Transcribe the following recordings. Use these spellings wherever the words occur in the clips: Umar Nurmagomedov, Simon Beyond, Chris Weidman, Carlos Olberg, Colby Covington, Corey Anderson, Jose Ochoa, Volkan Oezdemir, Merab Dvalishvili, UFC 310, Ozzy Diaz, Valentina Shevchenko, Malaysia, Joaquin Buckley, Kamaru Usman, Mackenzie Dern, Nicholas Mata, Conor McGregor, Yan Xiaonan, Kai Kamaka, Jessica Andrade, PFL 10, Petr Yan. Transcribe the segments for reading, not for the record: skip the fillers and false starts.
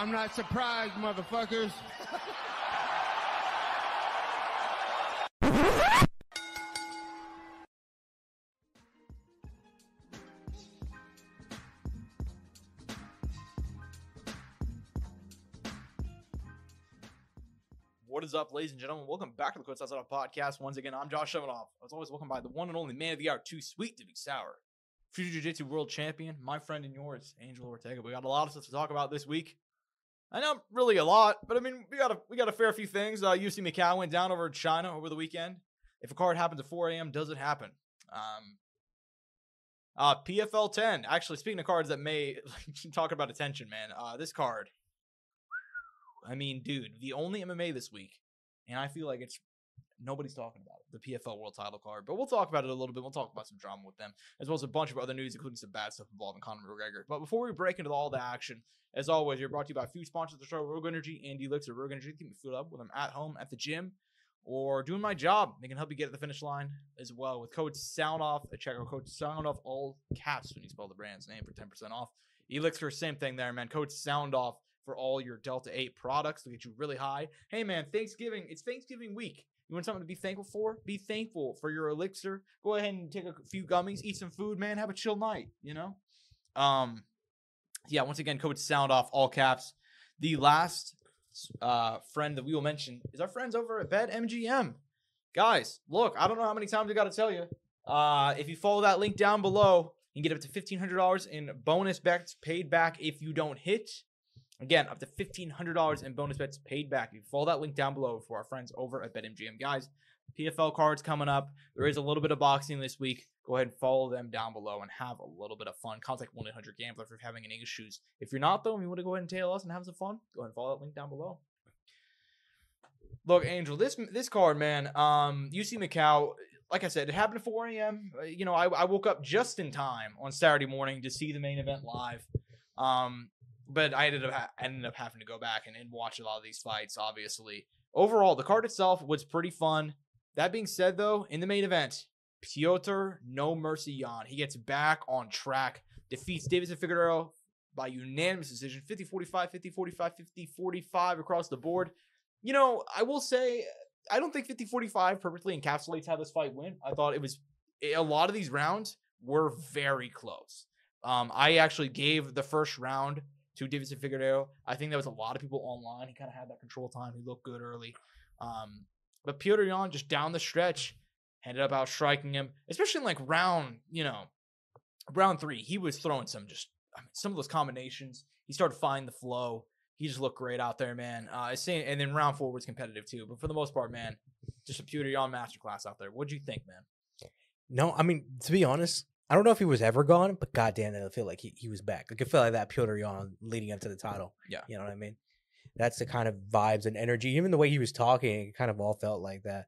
I'm not surprised, motherfuckers. What is up, ladies and gentlemen? Welcome back to the Quotes Outside of Podcast. Once again, I'm Josh Shavanoff. As always, welcome by the one and only man of the hour, too sweet to be sour, future jiu-jitsu world champion, my friend and yours, Angel Ortega. We got a lot of stuff to talk about this week. I know, really a lot, but I mean, we got a fair few things. UFC Macau went down over in China over the weekend. If a card happens at 4 a.m., does it happen? PFL 10. Actually, speaking of cards that may talk about attention, man. This card. I mean, dude, the only MMA this week, and I feel like it's nobody's talking about it, the PFL world title card, but we'll talk about it a little bit. We'll talk about some drama with them, as well as a bunch of other news, including some bad stuff involving Conor McGregor. But before we break into all the action, as always, you're brought to you by a few sponsors of the show, Rogue Energy and Elixir. Rogue Energy can be filled up when I'm at home, at the gym, or doing my job. They can help you get to the finish line as well with code SOUNDOFF. Check out code SOUNDOFF, all caps, when you spell the brand's name, for 10% off. Elixir, same thing there, man. Code SOUNDOFF for all your Delta 8 products to get you really high. Hey, man, Thanksgiving. It's Thanksgiving week. You want something to be thankful for? Be thankful for your Elixir. Go ahead and take a few gummies, eat some food, man. Have a chill night, you know? Yeah, once again, code SOUNDOFF, all caps. The last friend that we will mention is our friends over at BetMGM. Guys, look, I don't know how many times I got to tell you. If you follow that link down below, you can get up to $1,500 in bonus bets paid back if you don't hit. Again, up to $1,500 in bonus bets paid back. You can follow that link down below for our friends over at BetMGM. Guys, PFL cards coming up. There is a little bit of boxing this week. Go ahead and follow them down below and have a little bit of fun. Contact 1-800-GAMBLER if you're having any issues. If you're not, though, and you want to go ahead and tail us and have some fun, go ahead and follow that link down below. Look, Angel, this card, man, UC Macau, like I said, it happened at 4 a.m. You know, I woke up just in time on Saturday morning to see the main event live. But I ended up having to go back and watch a lot of these fights, obviously. Overall, the card itself was pretty fun. That being said, though, in the main event, Petr No Mercy Yan, he gets back on track, defeats Deiveson Figueiredo by unanimous decision, 50-45, 50-45, 50-45 across the board. You know, I will say, I don't think 50-45 perfectly encapsulates how this fight went. I thought it was, a lot of these rounds were very close. I actually gave the first round to Deiveson Figueiredo. I think there was a lot of people online. He kind of had that control time. He looked good early. But Petr Yan just down the stretch ended up outstriking him, especially in like round three. He was throwing some of those combinations. He started finding the flow. He just looked great out there, man. And then round four was competitive too. But for the most part, man, just a Petr Yan masterclass out there. What'd you think, man? No, I mean, to be honest, I don't know if he was ever gone, but goddamn, I feel like he was back. Like, I feel like that Petr Yan leading up to the title. Yeah. You know what I mean? That's the kind of vibes and energy. Even the way he was talking, it kind of all felt like that.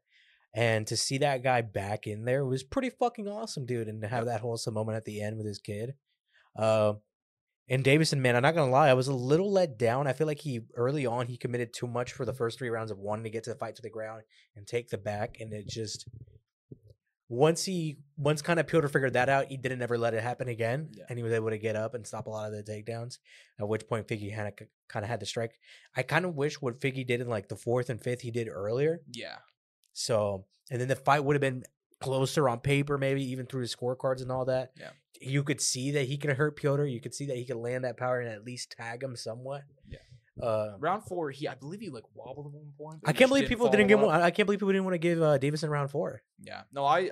And to see that guy back in there was pretty fucking awesome, dude. And to have that wholesome moment at the end with his kid. And Deiveson, man, I'm not going to lie, I was a little let down. I feel like early on, he committed too much for the first three rounds of wanting to get to the fight to the ground and take the back. And it just... Once kind of Petr figured that out, he didn't ever let it happen again, and he was able to get up and stop a lot of the takedowns, at which point Figgy kind of had to strike. I kind of wish what Figgy did in like the fourth and fifth he did earlier. Yeah. So, and then the fight would have been closer on paper, maybe even through the scorecards and all that. Yeah. You could see that he could hurt Petr. You could see that he could land that power and at least tag him somewhat. Yeah. Round four, I believe he like wobbled at one point. I can't believe people didn't want to give Deiveson round four. Yeah, no, I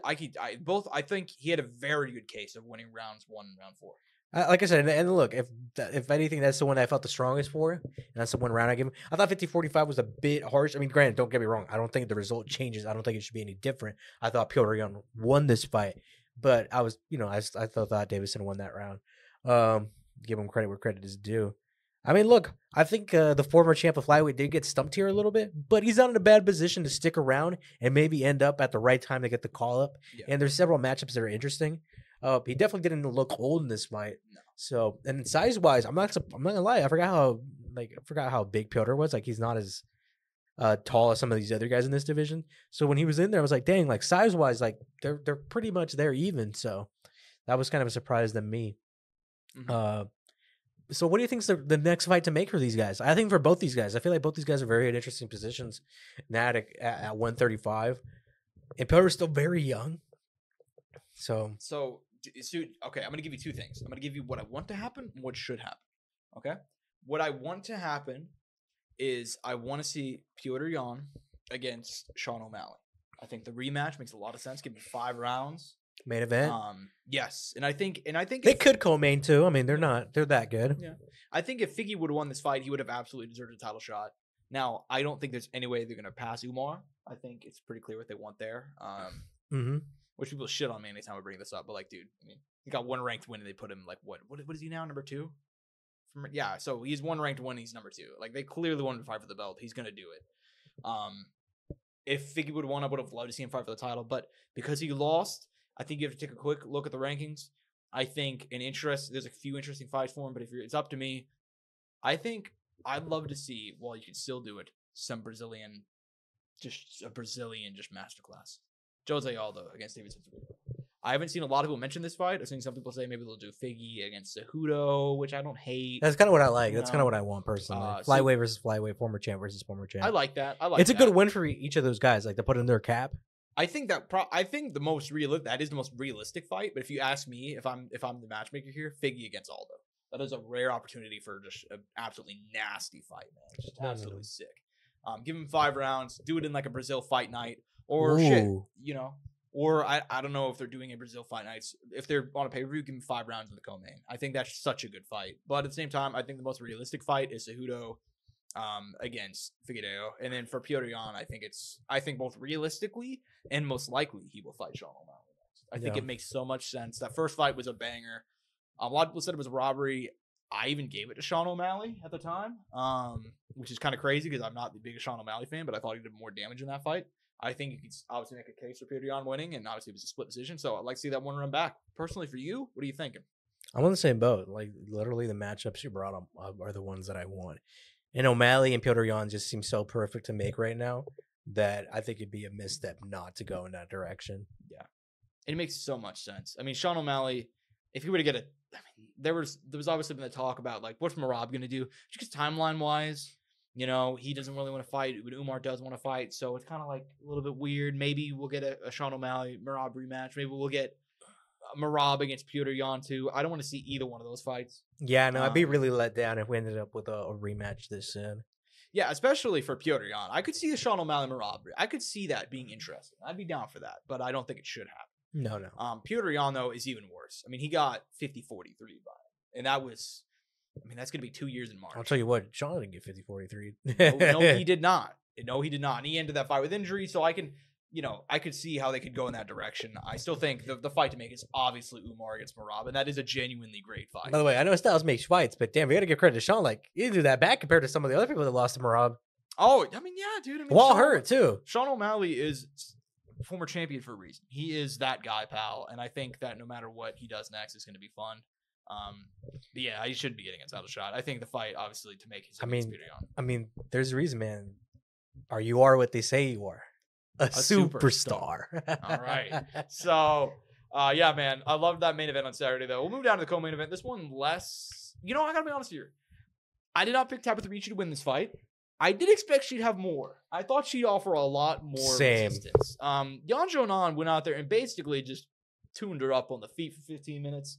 think he had a very good case of winning rounds one and round four. Like I said, and look, if anything, that's the one that I felt the strongest for, and that's the one round I gave him. I thought 50-45 was a bit harsh. I mean, granted, don't get me wrong, I don't think the result changes. I don't think it should be any different. I thought Petr Yan won this fight, but I was, you know, I thought Deiveson won that round. Give him credit where credit is due. I mean, look, I think the former champ of flyweight did get stumped here a little bit, but he's not in a bad position to stick around and maybe end up at the right time to get the call up. Yeah. And there's several matchups that are interesting. He definitely didn't look old in this fight. No. So, and size wise, I'm not gonna lie, I forgot how big Petr was. Like, he's not as tall as some of these other guys in this division. So when he was in there, I was like, dang, like size wise, like they're pretty much there even. So that was kind of a surprise to me. Mm-hmm. So what do you think is the next fight to make for these guys? I think for both these guys, I feel like both these guys are very in interesting positions now at 135. And Petter's still very young. So, okay, I'm going to give you two things. I'm going to give you what I want to happen and what should happen. Okay? What I want to happen is I want to see Petr Yan against Sean O'Malley. I think the rematch makes a lot of sense. Give me 5 rounds. Main event. Yes. And I think they could co-main too. I mean, they're that good. Yeah. I think if Figgy would have won this fight, he would have absolutely deserved a title shot. Now, I don't think there's any way they're gonna pass Umar. I think it's pretty clear what they want there. Which people shit on me anytime I bring this up, but like, dude, I mean, he got one ranked win and they put him like what is he now? Number 2? Yeah, so he's one ranked one, and he's number 2. Like they clearly wanted to fight for the belt. He's gonna do it. If Figgy would have won, I would have loved to see him fight for the title, but because he lost, I think you have to take a quick look at the rankings. I think there's a few interesting fights for him, but it's up to me. I think I'd love to see, while you can still do it, a Brazilian masterclass. Jose Aldo against Deiveson Figueiredo. I haven't seen a lot of people mention this fight. I've seen some people say maybe they'll do Figgy against Cejudo, which I don't hate. That's kind of what I like. That's kind of what I want personally. Flyweight versus flyweight, former champ versus former champ. I like that. It's a good win for each of those guys. Like, they put in their cap. I think that is the most realistic fight. But if you ask me, if I'm the matchmaker here, Figgy against Aldo. That is a rare opportunity for just an absolutely nasty fight, man. Just absolutely sick. Give him 5 rounds. Do it in like a Brazil fight night or shit, you know. Or I don't know if they're doing a Brazil fight nights. If they're on a pay-per-view, give him 5 rounds in the co-main. I think that's such a good fight. But at the same time, I think the most realistic fight is Cejudo against Figueiredo. And then for Petr Yan, I think both realistically and most likely he will fight Sean O'Malley next. I think it makes so much sense. That first fight was a banger. A lot of people said it was a robbery. I even gave it to Sean O'Malley at the time, which is kind of crazy because I'm not the biggest Sean O'Malley fan, but I thought he did more damage in that fight. I think you could obviously make a case for Petr Yan winning, and obviously it was a split decision, so I'd like to see that one run back. Personally, for you, what are you thinking? I'm on the same boat. Like, literally the matchups you brought up are the ones that I want. And O'Malley and Petr Yan just seem so perfect to make right now that I think it'd be a misstep not to go in that direction. Yeah. It makes so much sense. I mean, Sean O'Malley, if he were to get there was obviously been the talk about, like, what's Merab going to do? Just timeline-wise, you know, he doesn't really want to fight. Umar does want to fight, so it's kind of, like, a little bit weird. Maybe we'll get a Sean O'Malley-Merab rematch. Maybe we'll get Merab against Petr Yan too. I don't want to see either one of those fights. Yeah, no, I'd be really let down if we ended up with a rematch this soon. Yeah, especially for Petr Yan. I could see the Sean O'Malley Merab. I could see that being interesting. I'd be down for that, but I don't think it should happen. No. Petr Yan, though, is even worse. I mean, he got 50-43 by him. And that was, I mean, that's going to be 2 years in March. I'll tell you what, Sean didn't get 50-43. No, he did not. No, he did not. And he ended that fight with injury, so I could see how they could go in that direction. I still think the fight to make is obviously Umar against Merab, and that is a genuinely great fight. By the way, I know Styles makes fights, but damn, we got to give credit to Sean. Like, he didn't do that bad compared to some of the other people that lost to Merab. Oh, I mean, yeah, dude. I mean, Wall hurt, too. Sean O'Malley is former champion for a reason. He is that guy, pal, and I think that no matter what he does next, it's going to be fun. Yeah, he should be getting a title shot. I think the fight, obviously, to make his I mean, there's a reason, man. You are what they say you are. A superstar. All right. So, yeah, man. I loved that main event on Saturday, though. We'll move down to the co-main event. This one less... You know, I gotta be honest here. I did not pick Tabitha Ricci to win this fight. I did expect she'd have more. I thought she'd offer a lot more resistance. Yan Xiaonan went out there and basically just tuned her up on the feet for 15 minutes.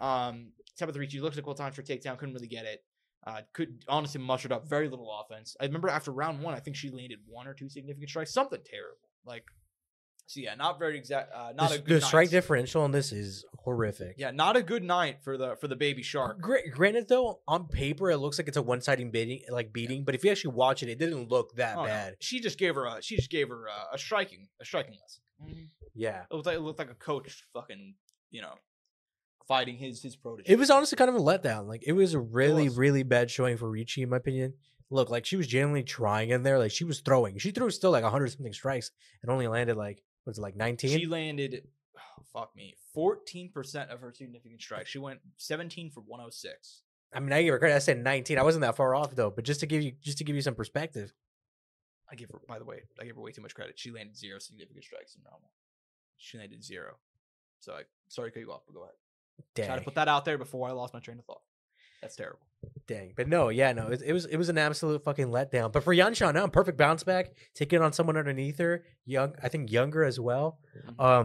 Tabitha Ricci looked at a couple times for a takedown. Couldn't really get it. Could honestly mustered up very little offense. I remember after round 1, I think she landed 1 or 2 significant strikes, something terrible. Like, so yeah, not very exact. Not a good night. Strike differential on this is horrific. Yeah, not a good night for the baby shark. Granted, though, on paper it looks like it's a one-sided beating, yeah. But if you actually watch it, it didn't look that bad. No. She just gave her a striking lesson. Mm-hmm. Yeah, it looked like a coach fucking, you know, fighting his protege. It was honestly kind of a letdown. Like, it was a really bad showing for Ricci, in my opinion. Look, like, she was genuinely trying in there. Like, she was throwing. She threw still like 100-something strikes and only landed like, was it like 19? She landed, 14% of her significant strikes. She went 17 for 106. I mean, I give her credit. I said 19. I wasn't that far off, though. But just to give you some perspective, I gave her way too much credit. She landed 0 significant strikes in round 1. She landed 0. So, sorry to cut you off, but go ahead. Dang. Try to put that out there before I lost my train of thought. That's terrible. Dang. But no, yeah, no, it was an absolute fucking letdown. But for Yan Xiaonan, perfect bounce back, taking on someone underneath her, younger as well.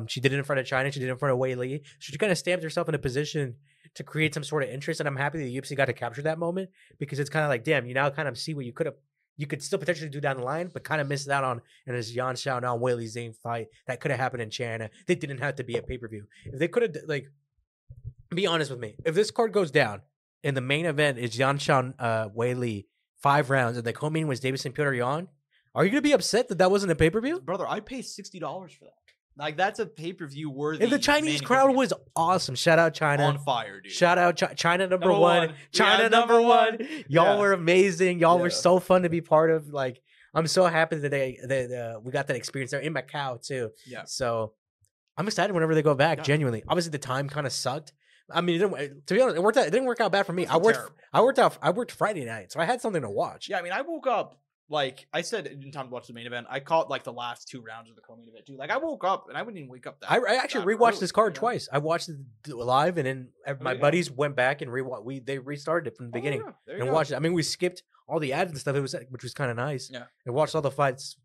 She did it in front of China, she did it in front of Weili. She kind of stamped herself in a position to create some sort of interest, and I'm happy that the UFC got to capture that moment, because it's kind of like, damn, you now kind of see what you could still potentially do down the line, but kind of missed out on. And as Yan Xiaonan, Weili Zane fight that could have happened in China. They didn't have to be a pay-per-view. If they could have, like, be honest with me, if this card goes down and the main event is Yan Xiaonan, Weili, 5 rounds, and the co-main was Deiveson Figueiredo, are you going to be upset that that wasn't a pay-per-view? Brother, I'd pay $60 for that. Like, that's a pay-per-view worthy. And the Chinese crowd was awesome. Shout out China. On fire, dude. Shout out China number one. China number one. Y'all were amazing. Y'all were so fun to be part of. Like, I'm so happy that we got that experience there in Macau, too. Yeah. So I'm excited whenever they go back, genuinely. Obviously, the time kind of sucked. I mean, to be honest, it didn't work out bad for me. I worked Friday night, so I had something to watch. Yeah, I mean, I woke up. Like I said, in time to watch the main event, I caught like the last 2 rounds of the co-main event too. Like I woke up and I wouldn't even wake up that. I actually rewatched this card twice. I watched it live, and then my buddies went back and rewatched. They restarted it from the beginning and watched it. I mean, we skipped all the ads and stuff. Which was kind of nice. Yeah, and watched all the fights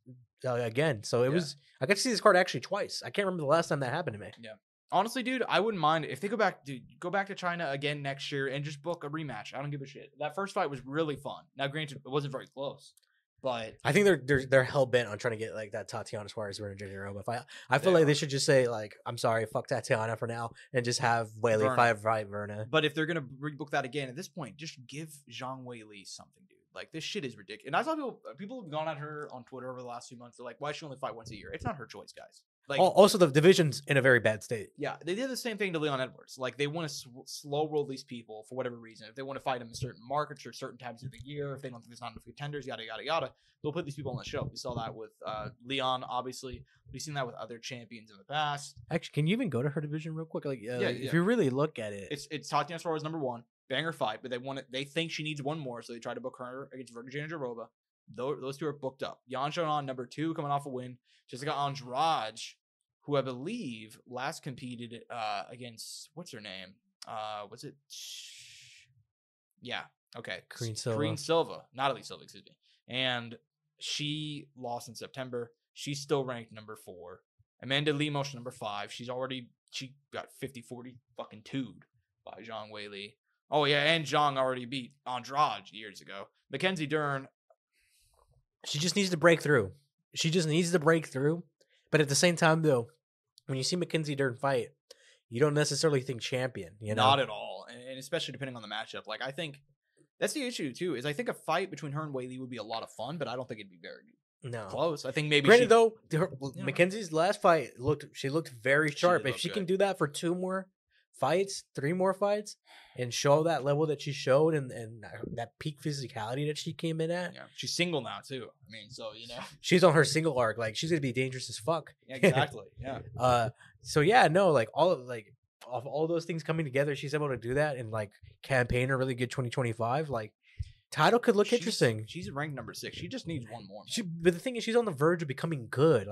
again. So it was. I got to see this card actually twice. I can't remember the last time that happened to me. Yeah. Honestly, dude, I wouldn't mind if they go back. Dude, go back to China again next year and just book a rematch. I don't give a shit. That first fight was really fun. Now, granted, it wasn't very close. But I think they're hell bent on trying to get like that Tatiana Suarez versus Janeiro. But I feel like they should just say like, I'm sorry, fuck Tatiana for now, and just have Weili fight Verna. But if they're gonna rebook that again at this point, just give Zhang Weili something, dude. Like this shit is ridiculous. And I saw people have gone at her on Twitter over the last few months. They're like, why should she only fight once a year? It's not her choice, guys. Like also the division's in a very bad state. Yeah, they did the same thing to Leon Edwards. Like they want to slow roll these people for whatever reason. If they want to fight them in certain markets or certain times of the year, if they don't think there's not enough contenders, yada yada yada, they'll put these people on the show. We saw that with Leon, obviously. We've seen that with other champions in the past. Actually, can you even go to her division real quick? Like, if you really look at it, it's Tatiana Suarez #1 banger fight, but they think she needs one more, so they try to book her against Virginia Jarova. Those two are booked up. Yan Xiaonan, #2, coming off a win. Jessica Andrade, who I believe last competed against, what's her name? Was it? Yeah. Okay. Green Silva. Natalie Silva, excuse me. And she lost in September. She's still ranked #4. Amanda Lemos, #5. She got 50-40 fucking 2'd by Zhang Weili. Oh, yeah. And Zhang already beat Andrade years ago. Mackenzie Dern. She just needs to break through. But at the same time, though, when you see Mackenzie Dern fight, you don't necessarily think champion. You know? Not at all. And especially depending on the matchup. Like, I think that's the issue, too, is I think a fight between her and Weili would be a lot of fun, but I don't think it'd be very close. I think maybe Mackenzie's last fight, she looked very sharp. If she can do that for 3 more fights and show that level that she showed and that peak physicality that she came in at. Yeah, she's single now too. I mean, so you know, she's on her single arc. Like she's gonna be dangerous as fuck. Yeah, exactly. Yeah. All of those things coming together, she's able to do that and like campaign a really good 2025. Like title could look interesting. She's ranked #6. She just needs one more. But the thing is, she's on the verge of becoming good.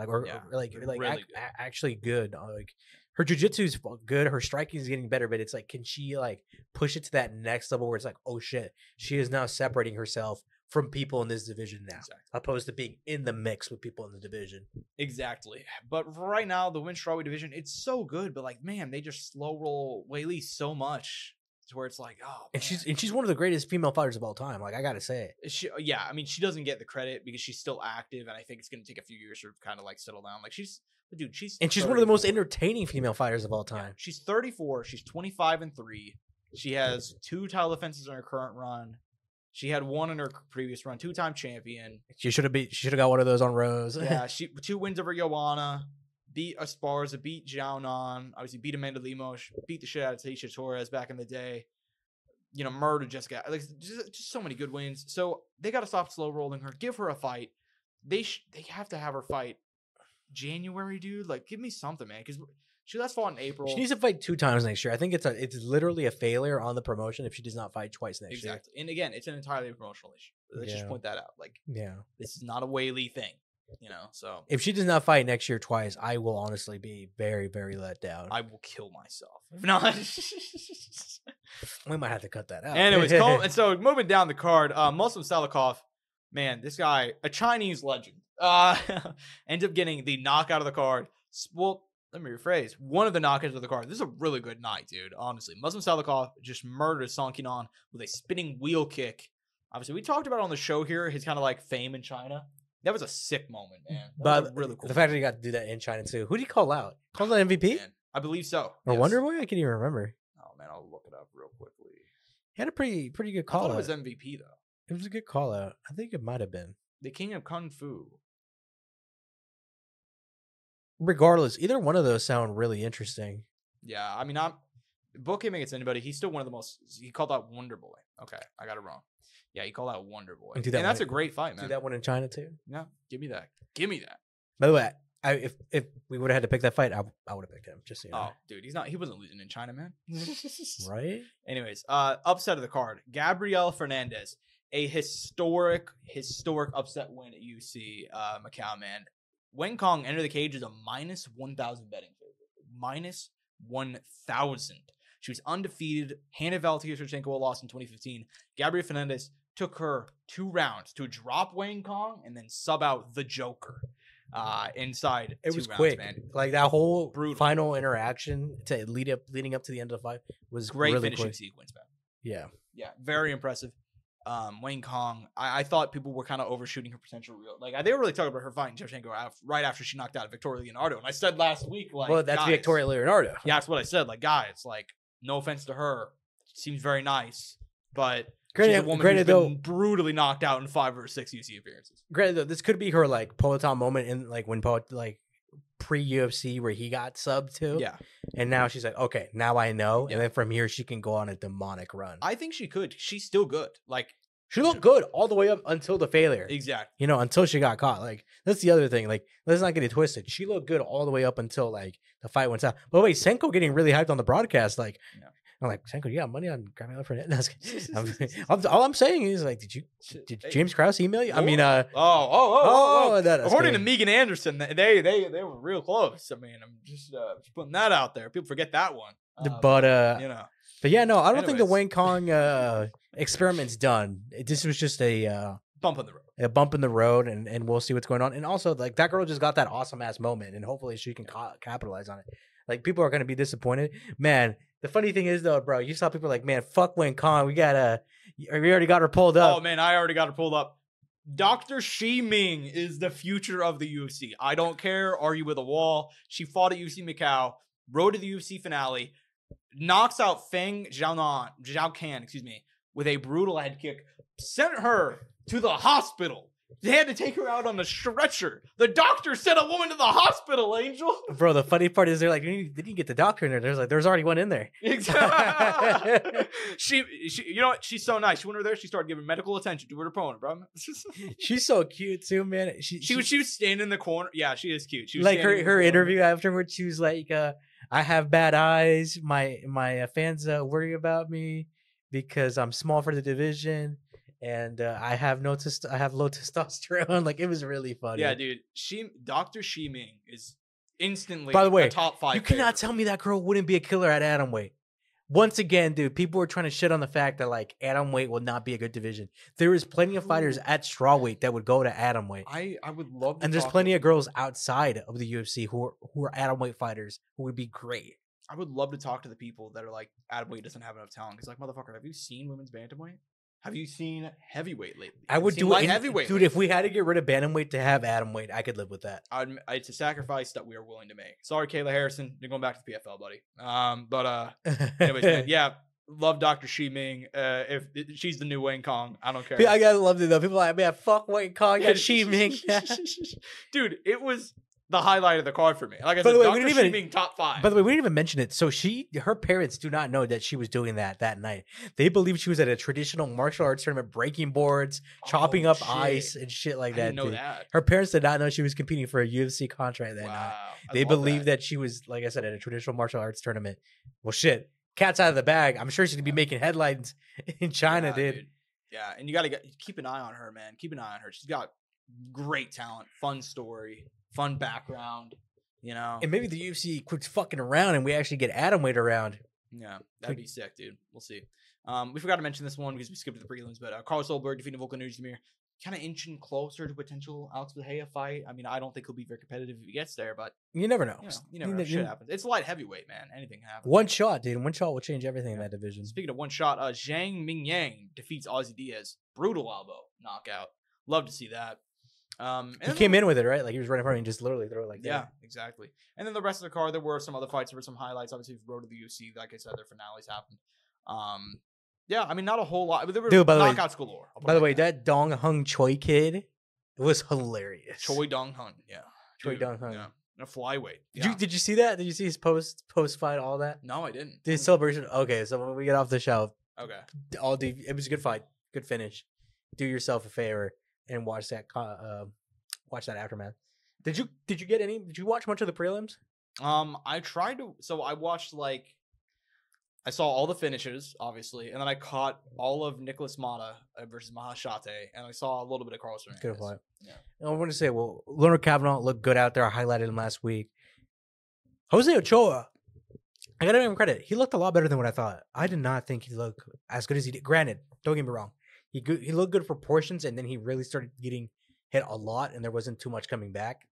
Actually good. Like. Her jiu-jitsu is good. Her striking is getting better, but it's like, can she like push it to that next level where it's like, oh shit, she is now separating herself from people in this division now, opposed to being in the mix with people in the division. Exactly. But right now, the women's strawweight division, it's so good, but like, man, they just slow roll Weili so much to where it's like, oh. And man. She's one of the greatest female fighters of all time. Like I gotta say it. I mean, she doesn't get the credit because she's still active, and I think it's gonna take a few years to kind of like settle down. Like she's one of the most entertaining female fighters of all time. Yeah, she's 34. She's 25-3. She has 2 title defenses in her current run. She had 1 in her previous run. 2-time champion. She should have got one of those on Rose. Yeah, she 2 wins over Joanna. Beat Esparza. Beat Xiaonan. Obviously beat Amanda Lemos. Beat the shit out of Taisha Torres back in the day. You know, murdered Jessica. Like just so many good wins. So they got to stop slow rolling her. Give her a fight. They have to have her fight. January, dude, like give me something, man, because she last fought in April. She needs to fight 2 times next year. I think it's literally a failure on the promotion if she does not fight twice next year. And again, it's an entirely promotional issue. Let's just point that out. Like, yeah, this is not a Weili thing. you know. So if she does not fight next year twice, I will honestly be very, very let down. I will kill myself. If not, we might have to cut that out. Anyways, and so moving down the card, Muslim Salikov, man, this guy, a Chinese legend, ends up getting the knockout of the card. Well, let me rephrase. One of the knockouts of the card. This is a really good night, dude. Honestly, Muslim Salikov just murders Song Qinan with a spinning wheel kick. Obviously, we talked about it on the show here. His kind of like fame in China. That was a sick moment, man. But really cool. The fact that he got to do that in China too. Who did he call out? Called out MVP? Man, I believe so. Or yes. Wonderboy? I can't even remember. Oh man, I'll look it up real quickly. He had a pretty good call out. I thought it was MVP though. It was a good call out. I think it might have been the King of Kung Fu. Regardless, either one of those sound really interesting. Yeah, I mean, I'm book him against anybody. He's still one of the most. He called out Wonderboy. Okay, I got it wrong. Yeah, you call that Wonderboy. And that's a great fight, man. Do that one in China, too? No, give me that. Give me that. By the way, if we would have had to pick that fight, I would have picked him. Just so you know. Oh, dude, he wasn't losing in China, man. Right? Anyways, upset of the card. Gabrielle Fernandez, a historic upset win at UFC Macau, man. Wen Kong entered the cage as a minus 1,000 betting favorite. Minus 1,000. She was undefeated, handed Valentina Shevchenko a loss in 2015. Gabrielle Fernandez took her 2 rounds to drop Wen Kong and then sub out the Joker inside. It was quick, man. Like that whole final interaction to leading up to the end of the fight was great finishing sequence, man. Yeah, yeah, very impressive. Wen Kong, I thought people were kind of overshooting her potential. They were really talking about her fighting Shevchenko right after she knocked out Victoria Leonardo, and I said last week, like, well, that's guys, Victoria Leonardo. Yeah, that's what I said. Like, guys, like. No offense to her, seems very nice, but she's a woman who's been brutally knocked out in 5 or 6 UFC appearances. Granted, though, this could be her like Poeltl moment in like when pre-UFC where he got subbed to. Yeah, and now she's like, okay, now I know, and then from here she can go on a demonic run. I think she could. She's still good. Like she looked good all the way up until the failure. Exactly. You know, until she got caught. Like that's the other thing. Like let's not get it twisted. She looked good all the way up until like. The fight went out. But wait, Senko getting really hyped on the broadcast. Like, yeah. I'm like, Senko, you got money on Gabrielle Fernandez? All I'm saying is, like, did James Krause email you? I mean, according to Megan Anderson, they were real close. I mean, I'm just putting that out there. People forget that one. I don't think the Wen Kong experiment's done. This was just a bump on the road. A bump in the road, and we'll see what's going on. And also, like, that girl just got that awesome-ass moment, and hopefully she can capitalize on it. Like, people are going to be disappointed. Man, the funny thing is, though, bro, you saw people like, man, fuck Wen Kong. We already got her pulled up. Oh, man, I already got her pulled up. Doctor Xi Ming is the future of the UFC. I don't care. Are you with a wall? She fought at UFC Macau, rode to the UFC finale, knocks out Feng Zhao Kan, with a brutal head kick, sent her to the hospital. They had to take her out on a stretcher. The doctor sent a woman to the hospital, Angel. Bro, the funny part is they're like, they didn't get the doctor in there. There's like, there's already one in there. Exactly. she, you know what? She's so nice. She went over there. She started giving medical attention to her opponent, bro. She's so cute too, man. She was standing in the corner. Yeah, she is cute. She was like her interview afterwards. She was like, I have bad eyes. My fans worry about me because I'm small for the division. And I have low testosterone. Like, it was really funny. Yeah, dude. Dr. Xi Ming is instantly a top 5. You cannot tell me that girl wouldn't be a killer at atom weight. Once again, dude, people are trying to shit on the fact that like atom weight will not be a good division. There is plenty of fighters at straw weight that would go to atom weight. I would love to. And there's plenty of girls outside of the UFC who are atom weight fighters who would be great. I would love to talk to the people that are like atom weight doesn't have enough talent. It's like, motherfucker, have you seen women's bantamweight? Have you seen heavyweight lately? I would do it, heavyweight, dude. If we had to get rid of bantamweight to have atomweight, I could live with that. It's a sacrifice that we are willing to make. Sorry, Kayla Harrison, you're going back to the PFL, buddy. Anyways, man, yeah, love Dr. Xi Ming. If she's the new Wen Kong, I don't care. I gotta love it though. People are like, man, fuck Wen Kong and Xi Ming, dude. It was the highlight of the card for me. Like I said, Dr. Xi Ming top 5. By the way, we didn't even mention it. So her parents do not know that she was doing that night. They believe she was at a traditional martial arts tournament, breaking boards, chopping up ice and shit like that. I didn't know that. Her parents did not know she was competing for a UFC contract that night. They believe that she was, like I said, at a traditional martial arts tournament. Well, shit, cat's out of the bag. I'm sure she's gonna be making headlines in China, dude. Yeah, and you gotta keep an eye on her, man. She's got great talent, fun story, fun background, you know. And maybe the UFC quits fucking around and we actually get Adam Waite around. Yeah, that'd be sick, dude. We'll see. We forgot to mention this one because we skipped the prelims, but Carlos Olberg defeated Volkan Oezdemir. Kind of inching closer to potential Alex Bahia fight. I mean, I don't think he'll be very competitive if he gets there, but you never know. You never know. Shit happens. It's light heavyweight, man. Anything happens. One shot, dude. One shot will change everything in that division. Speaking of one shot, Zhang Mingyang defeats Ozzy Diaz. Brutal elbow knockout. Love to see that. And he came in with it, right? Like he was running in front of me and just literally threw it like that. Yeah, exactly. And then the rest of the card, there were some other fights. There were some highlights, obviously, from Road to the UFC. Like I said, their finales happened. Yeah, I mean, not a whole lot. But there were knockouts galore. By the way, that Dong Hung Choi kid was hilarious. Choi Dong Hung, yeah. Choi Dong Hung. Yeah. A flyweight. Yeah. Did you see that? Did you see his post fight, all that? No, I didn't. The celebration. Okay, so when we get off the shelf. Okay. It was a good fight. Good finish. Do yourself a favor and watch that aftermath. Did you watch much of the prelims? I tried to, so I watched like, I saw all the finishes, obviously, and then I caught all of Nicholas Mata versus Mahashate, and I saw a little bit of Carlos Fernandez. Good fight. Yeah. And I want to say, well, Leonard Cavanaugh looked good out there. I highlighted him last week. Jose Ochoa, I got to give him credit. He looked a lot better than what I thought. I did not think he looked as good as he did. Granted, don't get me wrong. He looked good for portions, and then he really started getting hit a lot, and there wasn't too much coming back.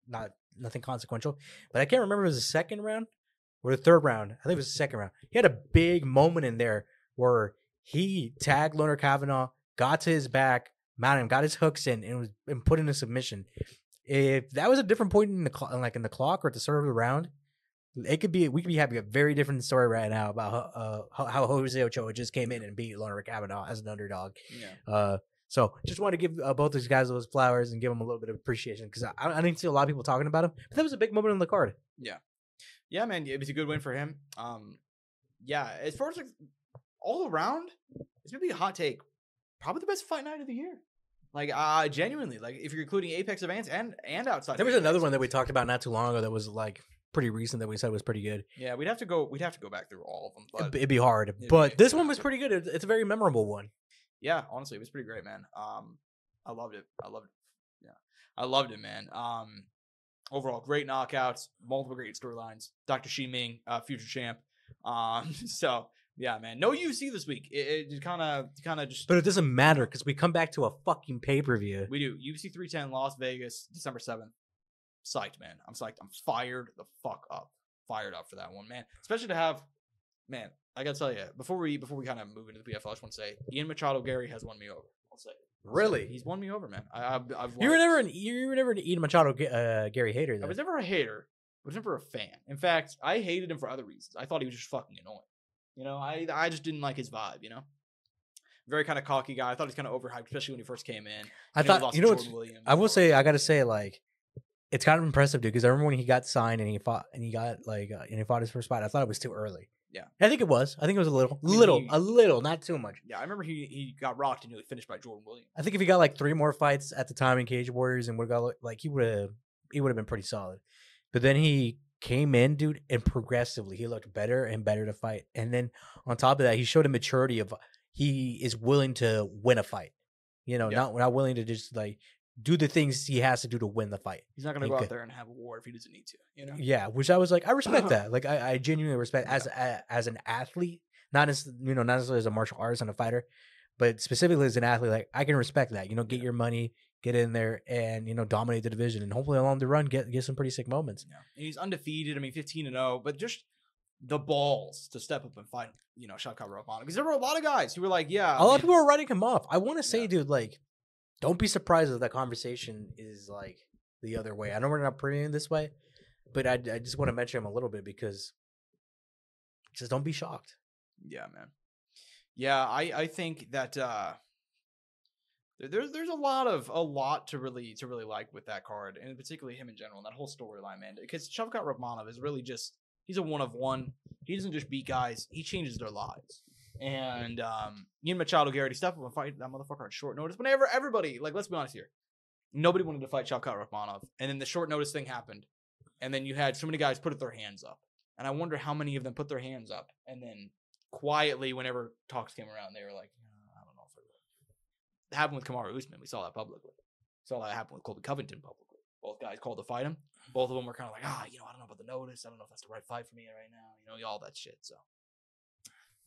Nothing consequential. But I can't remember if it was the second round. Or the third round. I think it was the second round. He had a big moment in there where he tagged Leonard Cavanaugh, got to his back, mounted him, got his hooks in, and put in a submission. If that was a different point in the clock or at the start of the round, we could be having a very different story right now about how Jose Ochoa just came in and beat Leonard Cavanaugh as an underdog. Yeah. So just want to give both these guys those flowers and give them a little bit of appreciation because I didn't see a lot of people talking about him, but that was a big moment in the card. Yeah. Yeah, man, it was a good win for him. Yeah, as far as like, all around, it's maybe a hot take. Probably the best fight night of the year. Like, genuinely, like if you're including Apex events and outside. There was another one that we talked about not too long ago that was like pretty recent that we said was pretty good. Yeah, we'd have to go back through all of them. But it'd be hard. This one was pretty good. It's a very memorable one. Yeah, honestly, it was pretty great, man. I loved it. Yeah, I loved it, man. Overall, great knockouts, multiple great storylines. Doctor Xi Ming, future champ. So yeah, man. No UFC this week. It kind of just. But it doesn't matter because we come back to a fucking pay per view. We do. UFC 310, Las Vegas, December 7th. Psyched, man. I'm psyched. I'm fired the fuck up. Fired up for that one, man. Especially to have, man. I gotta tell you, before we kind of move into the PFL, I just want to say Ian Machado Garry has won me over. I'll say. Really, he's won me over, man. You were never an Ian Machado Garry hater. Though. I was never a hater. I was never a fan. In fact, I hated him for other reasons. I thought he was just fucking annoying. You know, I just didn't like his vibe. You know, very kind of cocky guy. I thought he's kind of overhyped, especially when he first came in. I gotta say, it's kind of impressive, dude. Because I remember when he got signed and he fought his first fight. I thought it was too early. Yeah, I think it was a little, not too much. Yeah, I remember he got rocked and nearly finished by Jordan Williams. I think if he got like 3 more fights at the time in Cage Warriors and would have got like he would have been pretty solid. But then he came in, dude, and progressively he looked better and better to fight. And then on top of that, he showed a maturity of he is willing to win a fight. You know, not willing to just like do the things he has to do to win the fight. He's not going to go out there and have a war if he doesn't need to, you know? Yeah, which I was like, I respect that. Like, I genuinely respect as an athlete, not necessarily as a martial artist and a fighter, but specifically as an athlete, like, I can respect that. You know, get your money, get in there, and, you know, dominate the division. And hopefully along the run, get some pretty sick moments. Yeah. And he's undefeated. I mean, 15-0, but just the balls to step up and fight, you know, Shavkat Rakhmonov. Because there were a lot of guys who were like, yeah. A lot of people were writing him off. I want to say, dude, like, don't be surprised if that conversation is like the other way. I know we're not previewing this way, but I just want to mention him a little bit because just don't be shocked. Yeah, man. Yeah, I think that there's a lot to really like with that card, and particularly him in general, and that whole storyline, man. Because Shavkat Rakhmonov is really just he's a one of one. He doesn't just beat guys; he changes their lives. And Ian Machado Garry step up and fight that motherfucker on short notice. But everybody, like, let's be honest here, nobody wanted to fight Shavkat Rakhmonov, and then the short notice thing happened, and then you had so many guys put their hands up, and I wonder how many of them put their hands up, and then quietly, whenever talks came around, they were like, I don't know if it happened with Kamaru Usman. We saw that publicly. saw that happen with Colby Covington publicly. Both guys called to fight him. Both of them were kind of like, I don't know about the notice. I don't know if that's the right fight for me right now. You know, all that shit. So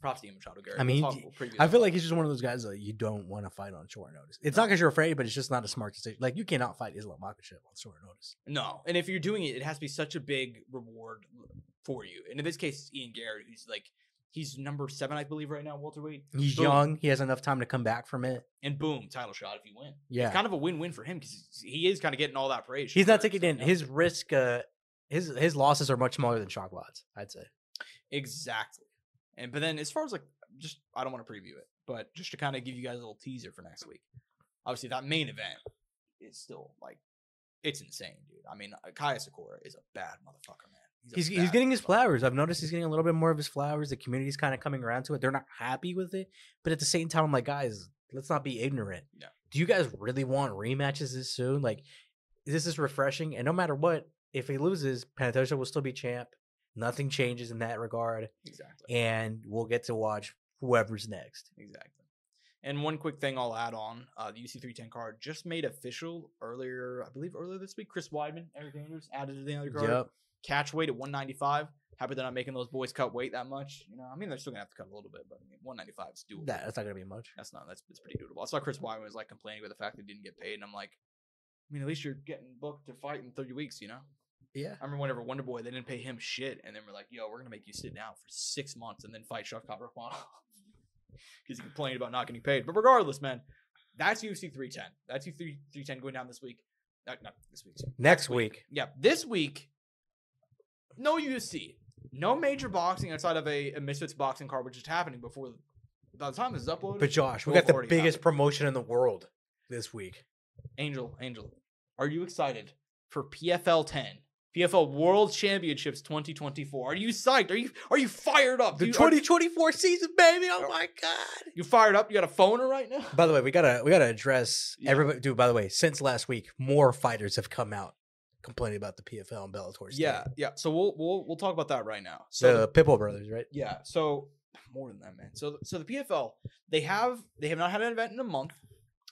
props to Ian Machado Garry. I mean, I feel like he's just one of those guys that you don't want to fight on short notice. It's not because you're afraid, but it's just not a smart decision. Like, you cannot fight Islam Makhachev on short notice. No. And if you're doing it, it has to be such a big reward for you. And in this case, it's Ian Garry, who's like, he's number 7, I believe, right now, welterweight. He's young. He has enough time to come back from it. And boom, title shot if you win. Yeah. It's kind of a win-win for him because he is kind of getting all that praise. He's not taking in. His risk, his losses are much smaller than Shaglad's, I'd say. Exactly. But then as far as like, just, I don't want to preview it, but just to kind of give you guys a little teaser for next week. Obviously, that main event is still like, it's insane, dude. I mean, Kaya Sakura is a bad motherfucker, man. He's getting his flowers. I've noticed he's getting a little bit more of his flowers. The community's kind of coming around to it. They're not happy with it. But at the same time, I'm like, guys, let's not be ignorant. No. Do you guys really want rematches this soon? Like, this is refreshing. And no matter what, if he loses, Pantoja will still be champ. Nothing changes in that regard. Exactly. And we'll get to watch whoever's next. Exactly. And one quick thing I'll add on, the UFC 310 card just made official earlier, I believe earlier this week. Chris Weidman, Eric Anders added to the other card. Yep. Catch weight at 195. Happy they're not making those boys cut weight that much. You know, I mean, they're still gonna have to cut a little bit, but I mean, 195 is doable. That's not gonna be much. That's pretty doable. I saw Chris Weidman was like complaining about the fact they didn't get paid, and I'm like, I mean, at least you're getting booked to fight in 30 weeks, you know? Yeah. I remember whenever Wonderboy, they didn't pay him shit, and then we're like, yo, we're gonna make you sit down for 6 months and then fight Shavkat Rakhmonov because he complained about not getting paid. But regardless, man, that's UFC 310. That's UFC 310 going down this week. Not this week. Next week. Yeah, this week. No UFC, no major boxing outside of a Misfits boxing card, which is happening before by the time this is uploaded. But Josh, we got the biggest promotion in the world this week. Angel, are you excited for PFL 10, PFL World Championships 2024? Are you psyched? Are you fired up? The 2024 season, baby! Oh my God! You fired up? You got a phoner right now? By the way, we gotta address everybody. Dude, by the way, since last week, more fighters have come out complaining about the PFL and Bellator state. Yeah. So we'll talk about that right now. So the Pitbull brothers, right? Yeah. So more than that, man. So the PFL, they have not had an event in a month.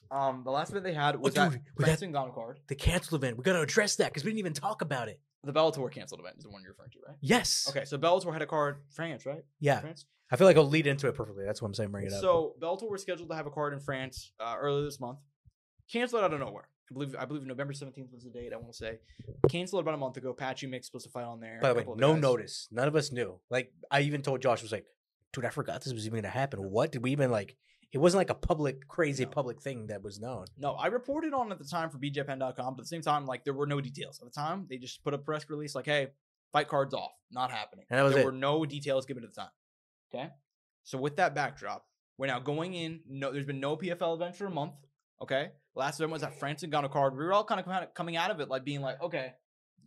The last event they had was that Ngannou card. The canceled event. We got to address that because we didn't even talk about it. The Bellator canceled event is the one you're referring to, right? Yes. Okay. So Bellator had a card, France, right? Yeah. France. I feel like I'll lead into it perfectly. That's what I'm saying. Bring it up. So Bellator was scheduled to have a card in France earlier this month. Canceled out of nowhere. I believe November 17th was the date, I want to say. Canceled about a month ago. Patchy Mick's supposed to fight on there. By the way, no notice. None of us knew. Like, I even told Josh, I was like, dude, I forgot this was even going to happen. What? Did we even, like, it wasn't like a public thing that was known. No, I reported on at the time for bjpen.com, but at the same time, like, there were no details. At the time, they just put a press release like, hey, fight card's off. Not happening. And there were no details given at the time. Okay? So with that backdrop, we're now going in. No, there's been no PFL event for a month. Okay? Last event was that France and Ngannou card. We were all kind of coming out of it like being like, okay,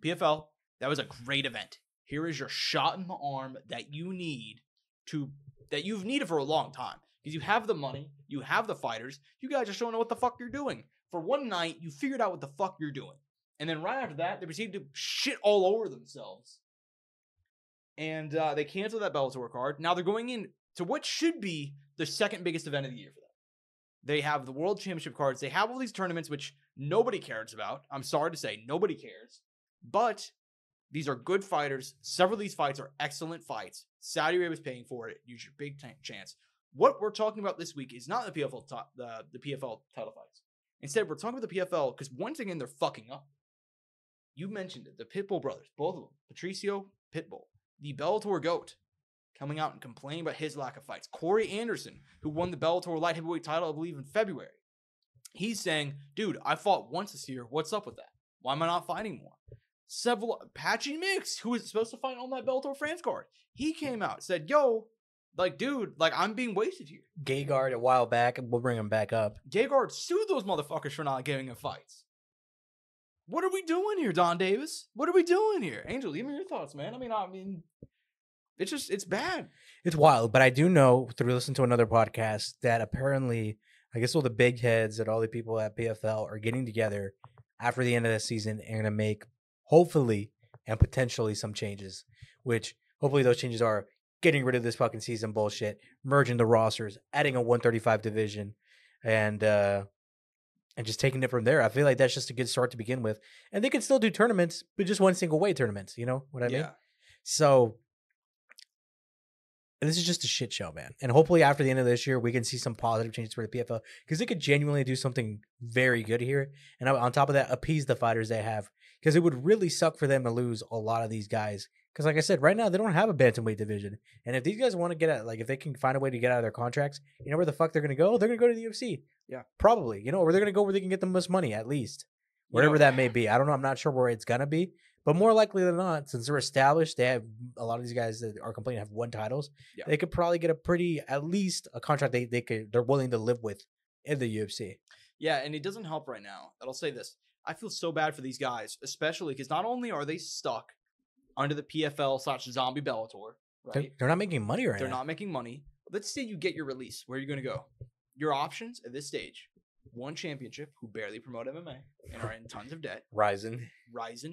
PFL, that was a great event. Here is your shot in the arm that you that you've needed for a long time. Because you have the money, you have the fighters, you guys just don't know what the fuck you're doing. For one night, you figured out what the fuck you're doing. And then right after that, they proceeded to shit all over themselves. And they canceled that Bellator card. Now they're going in to what should be the second biggest event of the year for them. They have the World Championship cards. They have all these tournaments, which nobody cares about. I'm sorry to say, nobody cares. But these are good fighters. Several of these fights are excellent fights. Saudi Arabia's paying for it. Use your big chance. What we're talking about this week is not the PFL the PFL title fights. Instead, we're talking about the PFL because, once again, they're fucking up. You mentioned it. The Pitbull brothers, both of them. Patricio Pitbull, the Bellator GOAT, coming out and complaining about his lack of fights. Corey Anderson, who won the Bellator light heavyweight title, I believe, in February. He's saying, dude, I fought once this year. What's up with that? Why am I not fighting more? Patchy Mix, who was supposed to fight on that Bellator France card, he came out and said, yo, like, dude, like, I'm being wasted here. Gegard, a while back, we'll bring him back up. Gegard sued those motherfuckers for not giving him fights. What are we doing here, Don Davis? What are we doing here? Angel, give me your thoughts, man. I mean... It's just, it's bad. It's wild. But I do know through listening to another podcast that apparently, I guess all the big heads and all the people at PFL are getting together after the end of the season and going to make, hopefully and potentially, some changes, which hopefully those changes are getting rid of this fucking season bullshit, merging the rosters, adding a 135 division, and and just taking it from there. I feel like that's just a good start to begin with. And they could still do tournaments, but just one single weight tournament. You know what I mean? So this is just a shit show, man. And hopefully after the end of this year, we can see some positive changes for the PFL, because they could genuinely do something very good here. And on top of that, appease the fighters they have, because it would really suck for them to lose a lot of these guys. Because like I said, right now, they don't have a bantamweight division. And if these guys want to get out, like if they can find a way to get out of their contracts, you know where the fuck they're going to go? They're going to go to the UFC. Yeah. Probably. You know, or they're going to go where they can get the most money, at least. Whatever that may be. I don't know. I'm not sure where it's going to be. But more likely than not, since they're established, they have a lot of these guys that are complaining have won titles. Yeah. They could probably get a pretty, at least a contract they're willing to live with in the UFC. Yeah, and it doesn't help right now. I'll say this. I feel so bad for these guys, especially because not only are they stuck under the PFL/Zombie Bellator, right? They're not making money right now. They're not making money. Let's say you get your release. Where are you going to go? Your options at this stage: One Championship, who barely promote MMA and are in tons of debt. Ryzen,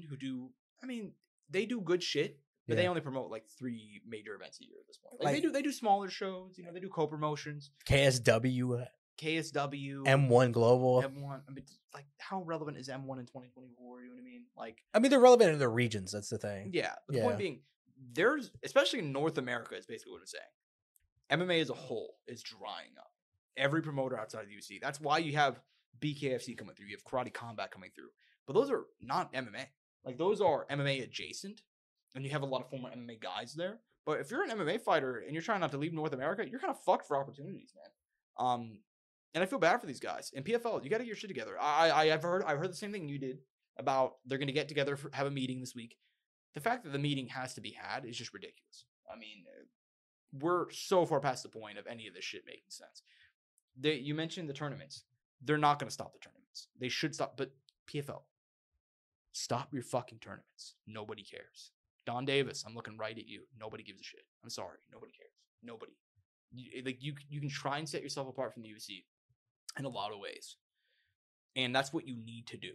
who do, I mean, they do good shit, but they only promote like 3 major events a year at this point. Like they do smaller shows, you know, they do co-promotions. KSW, M1 Global. M1, I mean, like, how relevant is M1 in 2024? You know what I mean? Like, I mean, they're relevant in their regions. That's the thing. Yeah. The point being, there's, especially in North America, is basically what I'm saying. MMA as a whole is drying up. Every promoter outside of the UFC. That's why you have BKFC coming through. You have Karate Combat coming through. But those are not MMA. Like, those are MMA adjacent. And you have a lot of former MMA guys there. But if you're an MMA fighter and you're trying not to leave North America, you're kind of fucked for opportunities, man. And I feel bad for these guys. And PFL, you got to get your shit together. I've heard the same thing you did about they're going to get together, have a meeting this week. The fact that the meeting has to be had is just ridiculous. I mean, we're so far past the point of any of this shit making sense. You mentioned the tournaments. They're not going to stop the tournaments. They should stop. But PFL, stop your fucking tournaments. Nobody cares. Don Davis, I'm looking right at you. Nobody gives a shit. I'm sorry. Nobody cares. Nobody. You can try and set yourself apart from the UFC in a lot of ways. And that's what you need to do.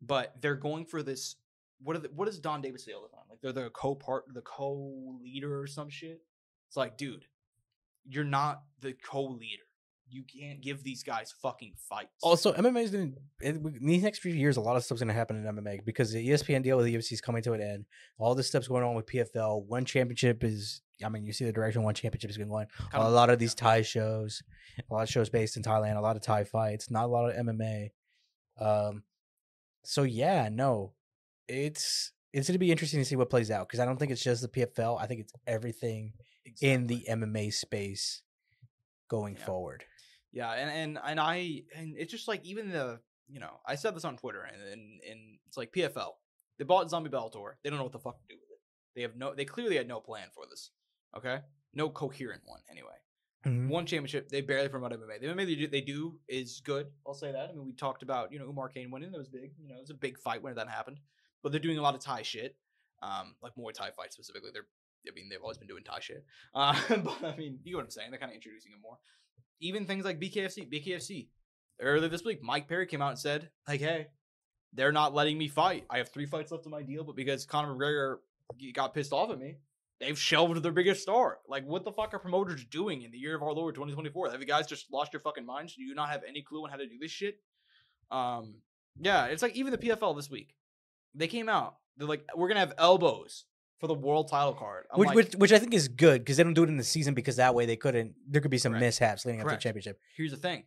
But they're going for this. What does Don Davis say all the time? Like, they're the co-leader or some shit. It's like, dude, you're not the co-leader. You can't give these guys fucking fights. Also, MMA is going to, in these next few years, a lot of stuff's going to happen in MMA because the ESPN deal with the UFC is coming to an end. All this stuff's going on with PFL. One Championship is, I mean, you see the direction One Championship is going on. A lot of these Thai shows, a lot of shows based in Thailand, a lot of Thai fights, not a lot of MMA. So yeah, no, it's going to be interesting to see what plays out, because I don't think it's just the PFL. I think it's everything in the MMA space going forward. Yeah, and it's just like, even the, you know, I said this on Twitter, and it's like, PFL, they bought Zombie Bellator. They don't know what the fuck to do with it. They clearly had no plan for this. Okay, no coherent one anyway. Mm-hmm. One Championship, they barely promote MMA. The MMA they do is good. I'll say that. I mean, we talked about, you know, Umar Khan winning. That was big. You know, it was a big fight when that happened. But they're doing a lot of Thai shit, like Muay Thai fights specifically. They've always been doing Thai shit. But I mean, you know what I'm saying? They're kind of introducing it more. Even things like BKFC. Earlier this week, Mike Perry came out and said, like, hey, they're not letting me fight. I have 3 fights left in my deal, but because Conor McGregor got pissed off at me, they've shelved their biggest star. Like, what the fuck are promoters doing in the year of our Lord 2024? Have you guys just lost your fucking minds? Do you not have any clue on how to do this shit? Yeah, it's like, even the PFL this week, they came out. They're like, we're going to have elbows for the world title card. Which I think is good, because they don't do it in the season, because that way there could be some mishaps leading up to the championship. Here's the thing.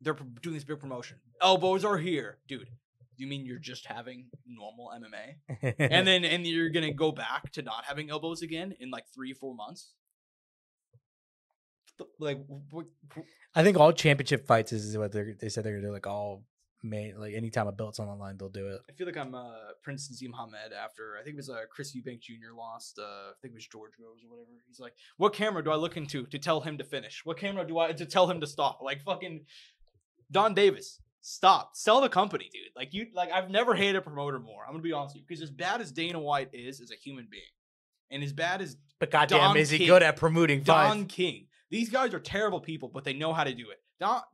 They're doing this big promotion. Elbows are here. Dude, you mean you're just having normal MMA? and then you're going to go back to not having elbows again in like 3 or 4 months? Like, I think all championship fights is what they said they're going to do. Like, all made, like, anytime a belt's on the line, they'll do it. I feel like I'm Prince Nazim Hamed after, I think it was Chris Eubank Jr. lost, I think it was George Groves or whatever. He's like, what camera do I look into to tell him to finish? What camera do I to tell him to stop? Like, fucking Don Davis, stop. Sell the company, dude. Like, I've never hated a promoter more. I'm gonna be honest with you, because as bad as Dana White is as a human being, and as bad as, but goddamn, Don is King, he good at promoting Don fights. King. These guys are terrible people, but they know how to do it.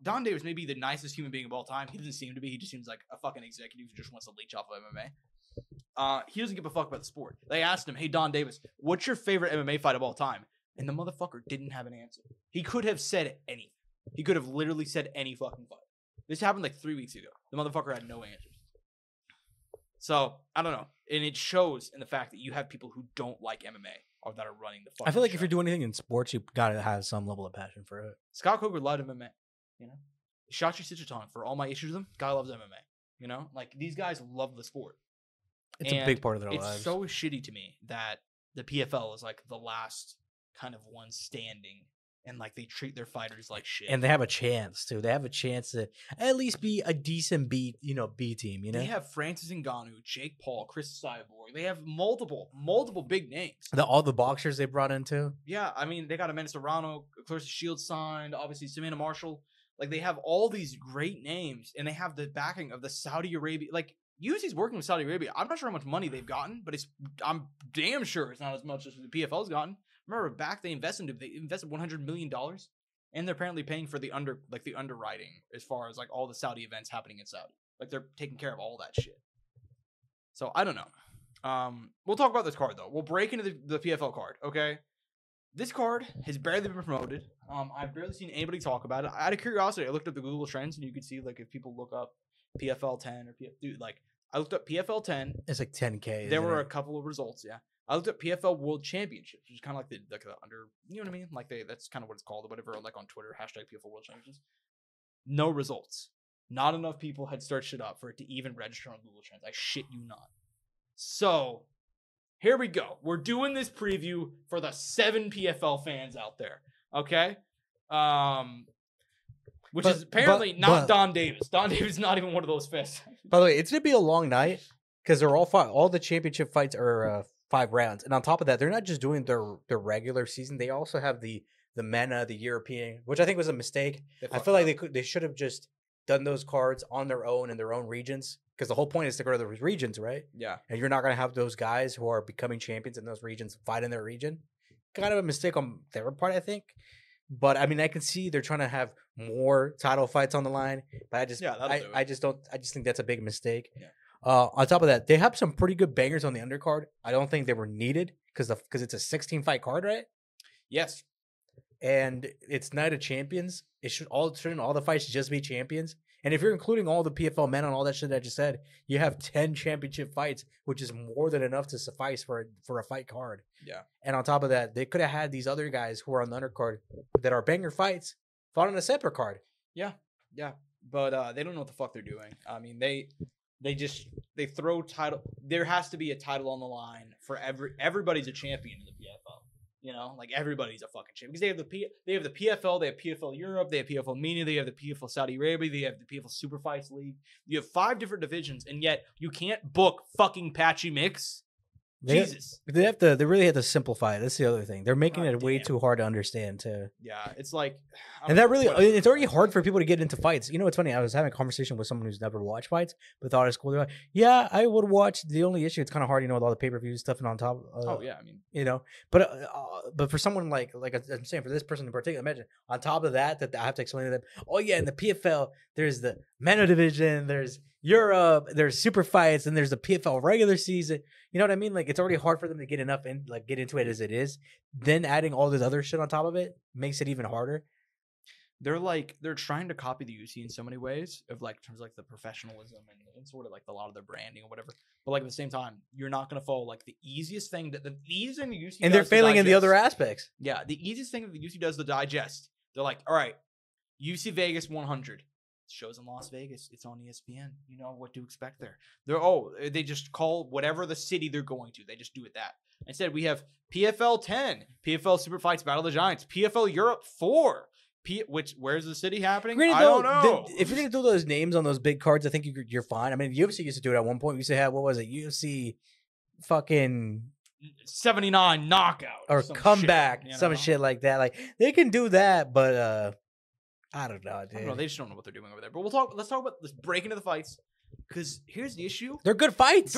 Don Davis may be the nicest human being of all time. He doesn't seem to be. He just seems like a fucking executive who just wants to leech off of MMA. He doesn't give a fuck about the sport. They asked him, hey, Don Davis, what's your favorite MMA fight of all time? And the motherfucker didn't have an answer. He could have said anything. He could have literally said any fucking fight. This happened like 3 weeks ago. The motherfucker had no answers. So, I don't know. And it shows in the fact that you have people who don't like MMA or that are running the fucking show. If you're doing anything in sports, you got to have some level of passion for it. Scott Coker loved MMA, you know? Shachi Sichitong, for all my issues with him, guy loves MMA, you know? Like, these guys love the sport. It's a big part of their lives. It's so shitty to me that the PFL is like the last kind of one standing, and like they treat their fighters like shit. And they have a chance too. They have a chance to at least be a decent B team. You know, they have Francis Ngannou, Jake Paul, Chris Cyborg. They have multiple big names. All the boxers they brought in too. Yeah, I mean they got Amanda Serrano, Clarissa Shields signed, obviously Samantha Marshall. Like they have all these great names, and they have the backing of the Saudi Arabia. Like UFC's working with Saudi Arabia. I'm not sure how much money they've gotten, but I'm damn sure it's not as much as the PFL's gotten. Remember back they invested $100 million, and they're apparently paying for the underwriting as far as like all the Saudi events happening in Saudi. Like they're taking care of all that shit. So I don't know. We'll talk about this card though. We'll break into the PFL card. Okay, this card has barely been promoted. I've barely seen anybody talk about it. Out of curiosity, I looked up the Google Trends, and you could see like if people look up PFL 10 or dude, like I looked up PFL 10. It's like 10K. There were a couple of results. Yeah. I looked at PFL World Championships, which is kind of like the under, you know what I mean? Like that's kind of what it's called or whatever, like on Twitter, # PFL World Championships. No results. Not enough people had searched it up for it to even register on Google Trends. I shit you not. So here we go. We're doing this preview for the 7 PFL fans out there. Okay. Which is apparently not Don Davis. Don Davis is not even one of those fans. By the way, it's going to be a long night because they're all the championship fights are 5 rounds, and on top of that, they're not just doing their regular season. They also have the MENA, the European, which I think was a mistake. I feel like they should have just done those cards on their own in their own regions, because the whole point is to go to those regions, right? Yeah. And you're not going to have those guys who are becoming champions in those regions fight in their region. Kind of a mistake on their part, I think. But I mean, I can see they're trying to have more title fights on the line. But I just think that's a big mistake. Yeah. On top of that, they have some pretty good bangers on the undercard. I don't think they were needed because it's a 16-fight card, right? Yes. And it's Night of Champions. It shouldn't all the fights just be champions. And if you're including all the PFL men and all that shit that I just said, you have 10 championship fights, which is more than enough to suffice for a fight card. Yeah. And on top of that, they could have had these other guys who are on the undercard that are banger fights fought on a separate card. Yeah. Yeah. But they don't know what the fuck they're doing. I mean, they throw title. There has to be a title on the line for everybody's a champion in the PFL. You know, like everybody's a fucking champion because they have the PFL, they have PFL Europe, they have PFL MENA, they have the PFL Saudi Arabia, they have the PFL Super Fights League. You have 5 different divisions, and yet you can't book fucking Patchy Mix. Jesus, they really have to simplify it. That's the other thing. They're making it way too hard to understand too. Yeah, it's like, and that really, it's already hard for people to get into fights. You know, it's funny. I was having a conversation with someone who's never watched fights, but thought it's cool. They're like, "Yeah, I would watch." The only issue, it's kind of hard, you know, with all the pay-per-view stuff and on top. Oh yeah, I mean, you know, but for someone like I'm saying, for this person in particular, imagine on top of that I have to explain to them. Oh yeah, in the PFL, there's the Men's division, there's Europe, there's super fights, and there's the PFL regular season. You know what I mean? Like, it's already hard for them to get enough and like get into it as it is. Then adding all this other shit on top of it makes it even harder. They're trying to copy the UFC in so many ways, of like in terms of like the professionalism and sort of like a lot of their branding or whatever. But like at the same time, you're not going to follow like the easiest thing that the easiest thing the UFC and they're failing in the other aspects. Yeah, the easiest thing that the UFC does to digest. They're like, all right, UFC Vegas 100. Shows in Las Vegas. It's on ESPN. You know what to expect there. They just call whatever the city they're going to. They just do it that. Instead, we have PFL 10, PFL Super Fights Battle of the Giants, PFL Europe 4. Where's the city happening? I don't know. If you didn't do those names on those big cards, I think you're fine. I mean, UFC used to do it at one point. We used to have, what was it? UFC fucking 79 Knockout. Or some Comeback. Shit, some shit like that. Like, they can do that, but I don't know, dude. I don't know. They just don't know what they're doing over there. But let's break into the fights. Because here's the issue. They're good fights.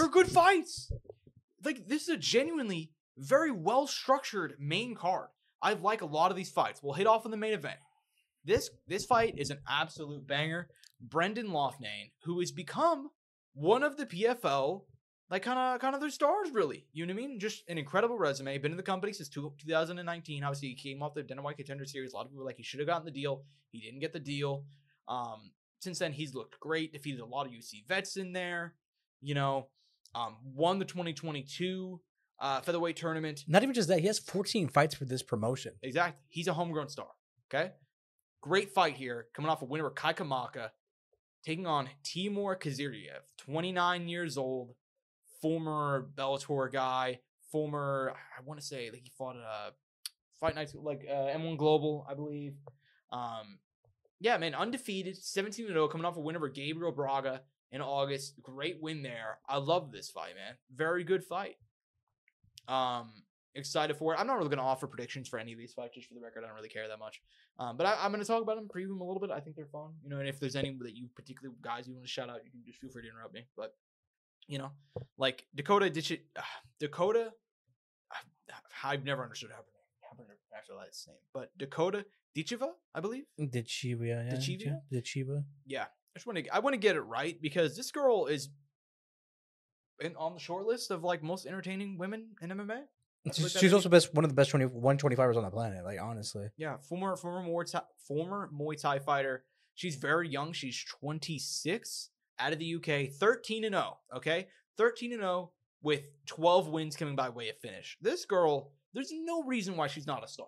Like, this is a genuinely very well-structured main card. I like a lot of these fights. We'll hit off in the main event. This fight is an absolute banger. Brendan Loughnane, who has become one of the PFL, like, kind of their stars, really. You know what I mean? Just an incredible resume. Been in the company since 2019. Obviously, he came off the Dana White Contender Series. A lot of people were like, he should have gotten the deal. He didn't get the deal. Since then, he's looked great, defeated a lot of UFC vets in there, you know, won the 2022 featherweight tournament. Not even just that, he has 14 fights for this promotion. Exactly. He's a homegrown star, okay? Great fight here, coming off a win over Kai Kamaka, taking on Timur Kaziriev, 29 years old, former Bellator guy, former, I want to say, like he fought Fight Nights, like M1 Global, I believe. Yeah, man, undefeated, 17-0, coming off a win over Gabriel Braga in August. Great win there. I love this fight, man. Very good fight. Excited for it. I'm not really going to offer predictions for any of these fights, just for the record. I don't really care that much. But I'm going to talk about them, preview them a little bit. I think they're fun. You know, and if there's any that you particularly, guys, you want to shout out, you can just feel free to interrupt me. But, you know, like Dakota, I've never understood how to pronounce his name, but Dakota Dicheva, I believe. Dicheva. Yeah. I want to get it right, because this girl is on the short list of like most entertaining women in MMA. She's also one of the best 125ers on the planet, like, honestly. Yeah, former Muay Thai fighter. She's very young. She's 26, out of the UK, 13-0, okay? 13-0 with 12 wins coming by way of finish. This girl, there's no reason why she's not a star.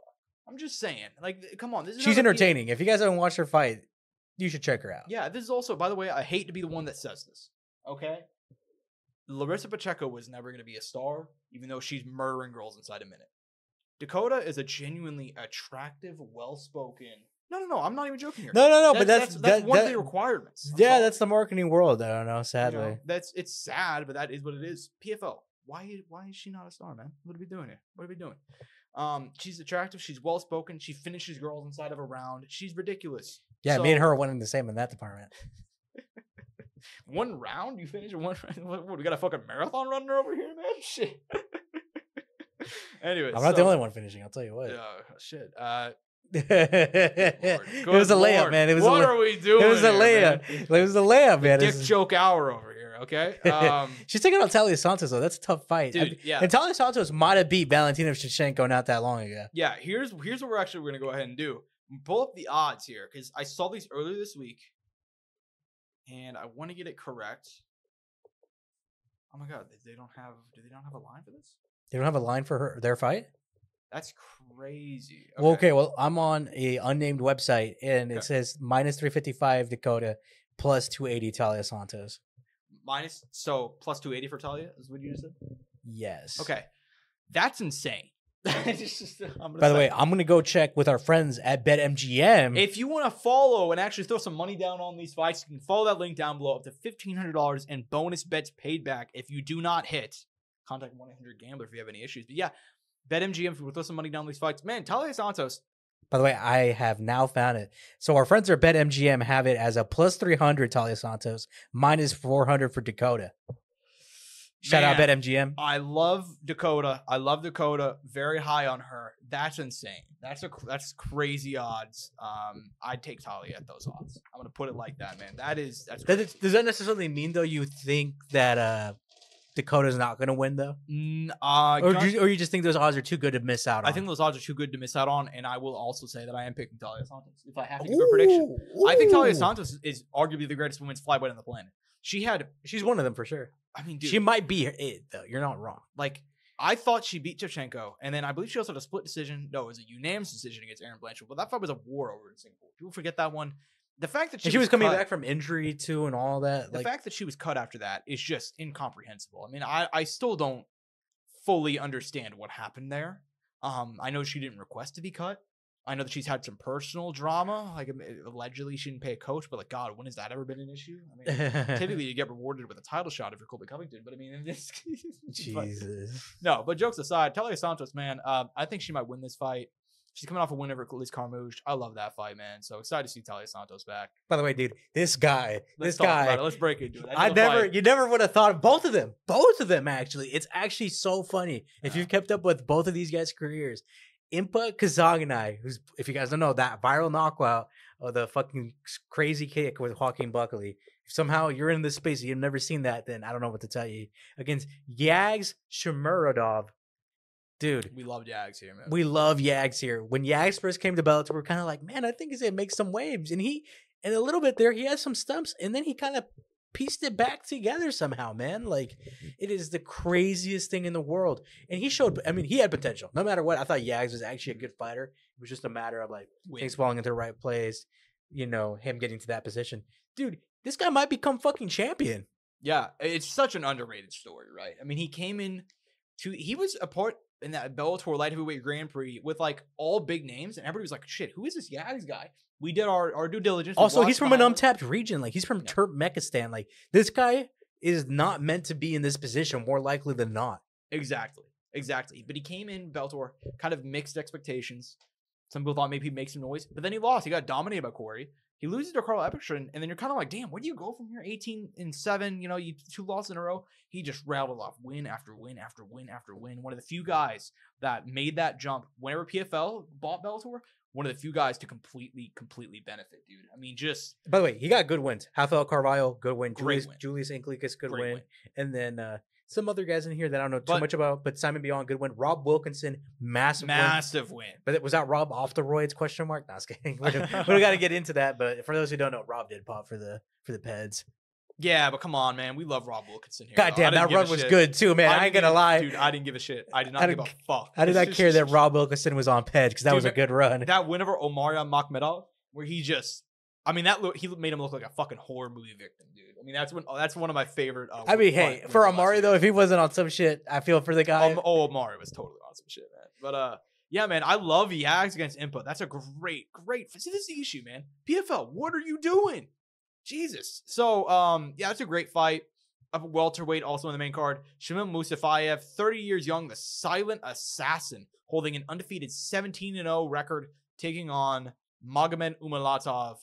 I'm just saying. Like, come on. This is she's entertaining. If you guys haven't watched her fight, you should check her out. Yeah, this is also, by the way, I hate to be the one that says this, okay? Larissa Pacheco was never going to be a star, even though she's murdering girls inside a minute. Dakota is a genuinely attractive, well-spoken. No, I'm not even joking here. No, but that's one of the requirements. Yeah, that's the marketing world. I don't know, sadly. You know, it's sad, but that is what it is. PFL, why is she not a star, man? What are we doing here? What are we doing? She's attractive. She's well-spoken. She finishes girls inside of a round. She's ridiculous. Yeah, so, me and her are one and the same in that department. One round? You finish one round? What, we got a fucking marathon runner over here, man? Shit. Anyways. I'm not the only one finishing, I'll tell you what. Shit. It was a layup, man. What are we doing? It was a layup. It was a layup, man. Dick joke hour over here, okay? She's taking on Talia Santos, though. That's a tough fight. Dude, yeah. And Talia Santos might have beat Valentina Shevchenko not that long ago. Yeah, here's what we're going to go ahead and do. Pull up the odds here, because I saw these earlier this week. And I want to get it correct. Oh my god, do they not have a line for this? They don't have a line for their fight? That's crazy. Okay. Well, I'm on a unnamed website, and it says minus -355 Dakota, plus +280 Talia Santos. Plus +280 for Talia is what you just said? Yes. Okay. That's insane. By the way, I'm going to go check with our friends at BetMGM. If you want to follow and actually throw some money down on these fights, you can follow that link down below, up to $1,500 and bonus bets paid back if you do not hit. Contact 1-800-GAMBLER if you have any issues. But yeah, BetMGM, if you want to throw some money down on these fights. Man, Talia Santos. By the way, I have now found it. So our friends at BetMGM have it as a plus +300 Talia Santos, minus -400 for Dakota. Shout out BetMGM. I love Dakota. Very high on her. That's insane. That's crazy odds. I'd take Talia at those odds. I'm gonna put it like that, man. Does that necessarily mean though you think that Dakota's not gonna win though? Or you just think those odds are too good to miss out on? I think those odds are too good to miss out on, and I will also say that I am picking Talia Santos if I have to give a prediction. I think Talia Santos is arguably the greatest women's flyweight on the planet. She's one of them for sure. I mean, dude, she might be it, though. You're not wrong. Like, I thought she beat Shevchenko, and then I believe she also had a split decision. No, it was a unanimous decision against Erin Blanchard. But that fight was a war over in Singapore. People forget that one. The fact that she was coming back from injury, too, and all that. The fact that she was cut after that is just incomprehensible. I mean, I still don't fully understand what happened there. I know she didn't request to be cut. I know that she's had some personal drama. Like, allegedly, she didn't pay a coach, but, like, God, when has that ever been an issue? I mean, typically, you get rewarded with a title shot if you're Colby Covington, but, I mean, in this case... Jesus. No, but jokes aside, Talia Santos, man, I think she might win this fight. She's coming off a win over Liz Carmouche. I love that fight, man. So excited to see Talia Santos back. By the way, dude, this guy. Let's break into it. You never would have thought of both of them, actually. It's actually so funny. If you've kept up with both of these guys' careers... Impa Kazanganai, who's, if you guys don't know, that viral knockout of the fucking crazy kick with Joaquin Buckley. If somehow you're in this space and you've never seen that, then I don't know what to tell you. Against Yags Shmuradov. Dude. We love Yags here, man. When Yags first came to Bellator, we were kind of like, man, I think he's going to make some waves. And he and a little bit there, he has some stumps, and then he kind of pieced it back together somehow, man. Like, it is the craziest thing in the world. And he showed, I mean, he had potential. No matter what, I thought Yags was actually a good fighter. It was just a matter of, like, things falling into the right place, you know, him getting to that position. Dude, this guy might become fucking champion. Yeah, it's such an underrated story, right? I mean, he came in to, he was a part in that Bellator Light Heavyweight Grand Prix with, like, all big names, and everybody was like, shit, who is this Yags guy? We did our due diligence. Also, he's from an untapped region. Like, he's from Turkmenistan. Like, this guy is not meant to be in this position, more likely than not. Exactly. Exactly. But he came in Bellator, kind of mixed expectations. Some people thought maybe he'd make some noise, but then he lost. He got dominated by Corey. He loses to Carl Epperson, and then you're kind of like, damn, where do you go from here? 18-7, you know, you 2 losses in a row. He just rattled off win after win after win after win. One of the few guys that made that jump whenever PFL bought Bellator, one of the few guys to completely benefit, dude. I mean, just... By the way, he got good wins. Rafael Carvalho, good win. Julius Inklikas, good win. And then some other guys in here that I don't know too much about, but Simon Beyond, good win. Rob Wilkinson, massive win. But was that Rob off the roids, question mark? No, I was kidding. We don't got to get into that, but for those who don't know, Rob did pop for the Peds. Yeah, but come on, man. We love Rob Wilkinson here. God damn, that run was good too, man. I ain't going to lie. Dude, I didn't give a shit. I did not give a fuck. I did not care that Rob Wilkinson was on Peds because that was a good run. That win over Umar Nurmagomedov, where he just... I mean, he made him look like a fucking horror movie victim, dude. I mean, that's one of my favorite. I mean, hey, for Omari though, if he wasn't on some shit, I feel for the guy. Omari was totally on some shit, man. But yeah, man, I love Yags against Impa. That's a great. See, this is the issue, man. PFL, what are you doing? Jesus. So, yeah, that's a great fight. Up a welterweight, also in the main card. Shimon Musafayev, 30 years young, the silent assassin, holding an undefeated 17-0 record, taking on Magomed Umalatov.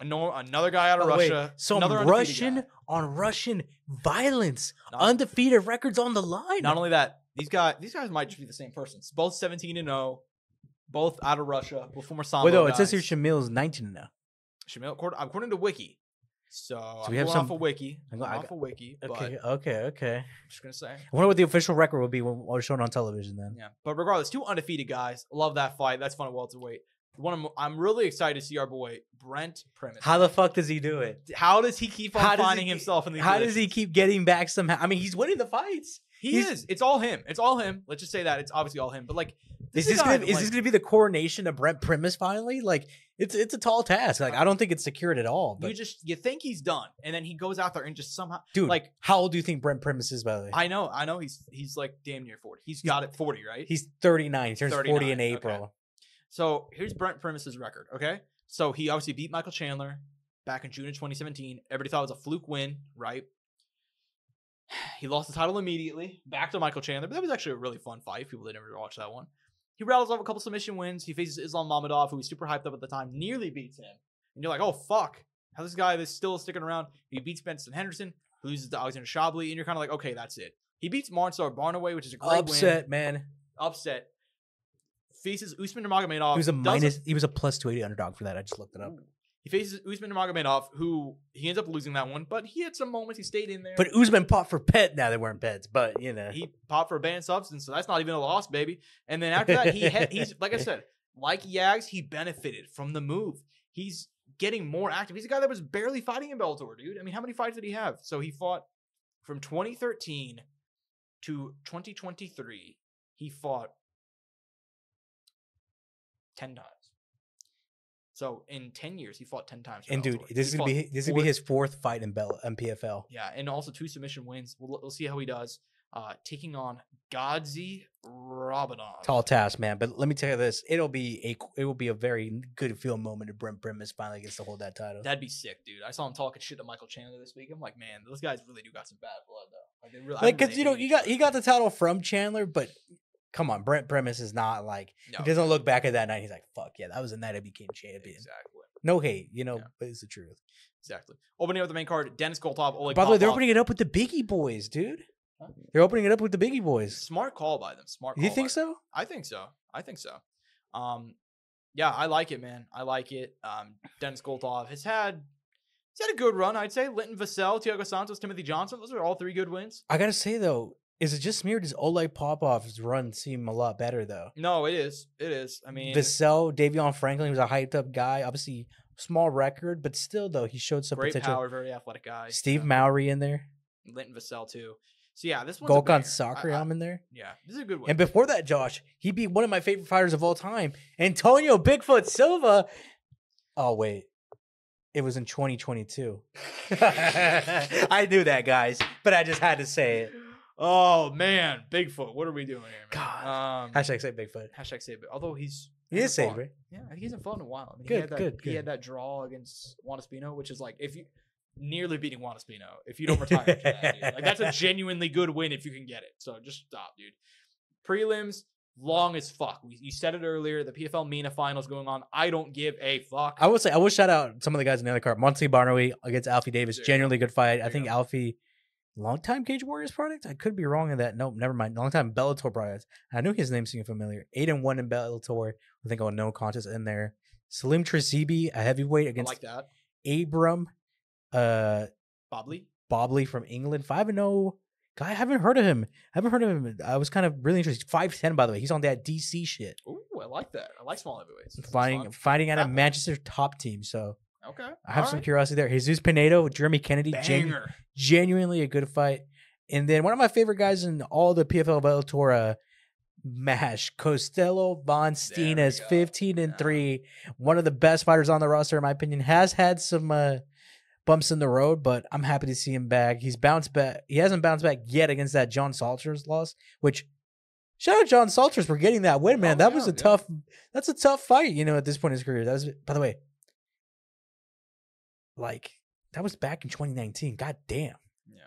Another guy out of Russia. Wait, some Russian violence. Undefeated records on the line. Not only that, these guys might just be the same person. It's both 17-0, both out of Russia. Both former Sambo guys. Wait, no, it says here Shamil's 19-0. Shamil, according to Wiki. So we have off a Wiki. I'm off a Wiki. Okay. I'm just gonna say. I wonder what the official record would be when we're shown on television then. Yeah, but regardless, 2 undefeated guys. Love that fight. That's fun at welterweight. I'm really excited to see our boy Brent Primus. How the fuck does he do it? How does he keep on finding himself in the? How does he keep getting back somehow? I mean, he's winning the fights. He is. It's all him. Let's just say that it's obviously all him. But like, is this gonna be the coronation of Brent Primus finally? Like, it's a tall task. Like, I don't think it's secured at all. But you think he's done, and then he goes out there and just somehow, dude. Like, how old do you think Brent Primus is? By the way, I know. He's like damn near 40. He's got it 40, right? He's 39. He turns 40 in April. Okay. So here's Brent Primus' record, okay? So he obviously beat Michael Chandler back in June of 2017. Everybody thought it was a fluke win, right? He lost the title immediately back to Michael Chandler, but that was actually a really fun fight. People didn't really watch that one. He rattles off a couple submission wins. He faces Islam Mamadov, who was super hyped up at the time, nearly beats him. And you're like, oh, fuck. How this guy is still sticking around? He beats Benson Henderson, who loses to Alexander Shobly, and you're kind of like, okay, that's it. He beats Marnsar Barnaway, which is a great upset, man. Upset. Faces Usman Nurmagomedov. He was a plus 280 underdog for that. I just looked it up. He faces Usman Nurmagomedov, who he ends up losing that one, but he had some moments. He stayed in there. But Usman popped for pet. Now they weren't pets, but you know he popped for a banned substance, so that's not even a loss, baby. And then after that, he's like I said, like Yags, he benefited from the move. He's getting more active. He's a guy that was barely fighting in Bellator, dude. I mean, how many fights did he have? So he fought from 2013 to 2023. He fought 10 times. So in 10 years, he fought 10 times. And dude, this is gonna be his 4th fight in PFL. Yeah, and also 2 submission wins. We'll see how he does. Taking on Gazi Rabadov. Tall task, man. But let me tell you this: it will be a very good feel moment if Brent Primus finally gets to hold that title. That'd be sick, dude. I saw him talking shit to Michael Chandler this week. I'm like, man, those guys really do got some bad blood though. Like, he got the title from Chandler, but. Come on, Brent Primus is not like he doesn't look back at that night. He's like, "Fuck yeah, that was the night I became champion." Exactly. No hate, you know, but it's the truth. Exactly. Opening up the main card, Dennis Koltov, Oleg. By the way, they're opening it up with the Biggie boys, dude. Huh? They're opening it up with the Biggie boys. Smart call by them. You think so? I think so. Yeah, I like it, man. I like it. Dennis Koltov has had. He's had a good run, I'd say. Linton Vassell, Thiago Santos, Timothy Johnson. Those are all 3 good wins. I gotta say though. Is it just me or does Oleg Popov's run seem a lot better, though? No, it is. I mean... Vassell, Davion Franklin was a hyped-up guy. Obviously, Small record, but still, though, he showed some great potential. Power, very athletic guy. Steve Mowry in there. Linton Vassell, too. So, yeah, this one's Golkan Sakuryan in there. Yeah, this is a good one. And before that, Josh, he beat one of my favorite fighters of all time, Antonio Bigfoot Silva. Oh, wait. It was in 2022. I knew that, guys, but I just had to say it. Oh, man. Bigfoot. What are we doing here, man? God. Hashtag say Bigfoot. Hashtag say Bigfoot. Although he is favorite. Yeah, he hasn't fought in a while. I mean, he had that draw against Juan Espino, which is like if you nearly beating Juan Espino, if you don't retire after that, dude. Like that's a genuinely good win if you can get it. So just stop, dude. Prelims, long as fuck. You said it earlier. The PFL MENA finals going on. I don't give a fuck. I will say I will shout out some of the guys in the other card. Monty Barnoe against Alfie Davis. There genuinely good fight. I think Alfie longtime Cage Warriors product? I could be wrong in that. Nope, never mind. Longtime Bellator product. I knew his name seemed familiar. 8-1 in Bellator. I think on no contest in there. Salim Trisibi, a heavyweight against Abram Bobley from England. 5-0. Guy, I haven't heard of him. I was kind of really interested. 5'10", by the way. He's on that DC shit. Ooh, I like that. I like small heavyweights. Fighting out of Manchester top team, so... Okay. I have some curiosity there. Jesus Pinedo, Jeremy Kennedy. Genuinely a good fight. And then one of my favorite guys in all the PFL Bellator MASH, Costello Von Steenes, 15-3. One of the best fighters on the roster, in my opinion. Has had some bumps in the road, but I'm happy to see him back. He's bounced back. He hasn't bounced back yet against that John Salters loss, which... Shout out John Salters for getting that win, man. That was a tough... That's a tough fight, you know, at this point in his career. That was, by the way... Like, that was back in 2019. God damn. Yeah.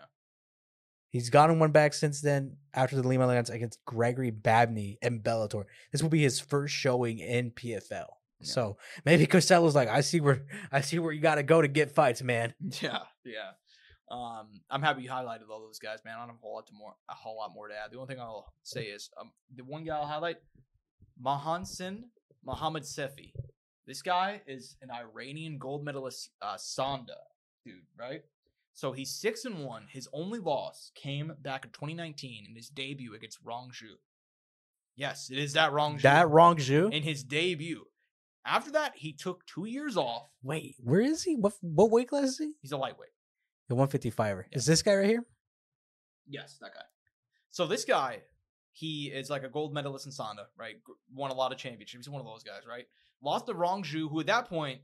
He's gotten one back since then after the Lima Alliance against Gregory Babney and Bellator. This will be his first showing in PFL. Yeah. So maybe Costello's like, I see where you got to go to get fights, man. Yeah, yeah. I'm happy you highlighted all those guys, man. I don't have a whole lot more to add. The only thing I'll say is the one guy I'll highlight, Mahansen Mohammad Sefi. This guy is an Iranian gold medalist, Sonda, dude, right? So he's 6-1. His only loss came back in 2019 in his debut against Rongju. Yes, it is that Rongju. That Rongju? In his debut. After that, he took 2 years off. Wait, where is he? What weight class is he? He's a lightweight. The 155er. Yeah. Is this guy right here? Yes, that guy. So this guy, he is like a gold medalist in Sonda, right? Won a lot of championships. He's one of those guys, right? Lost to Rongju, who at that point,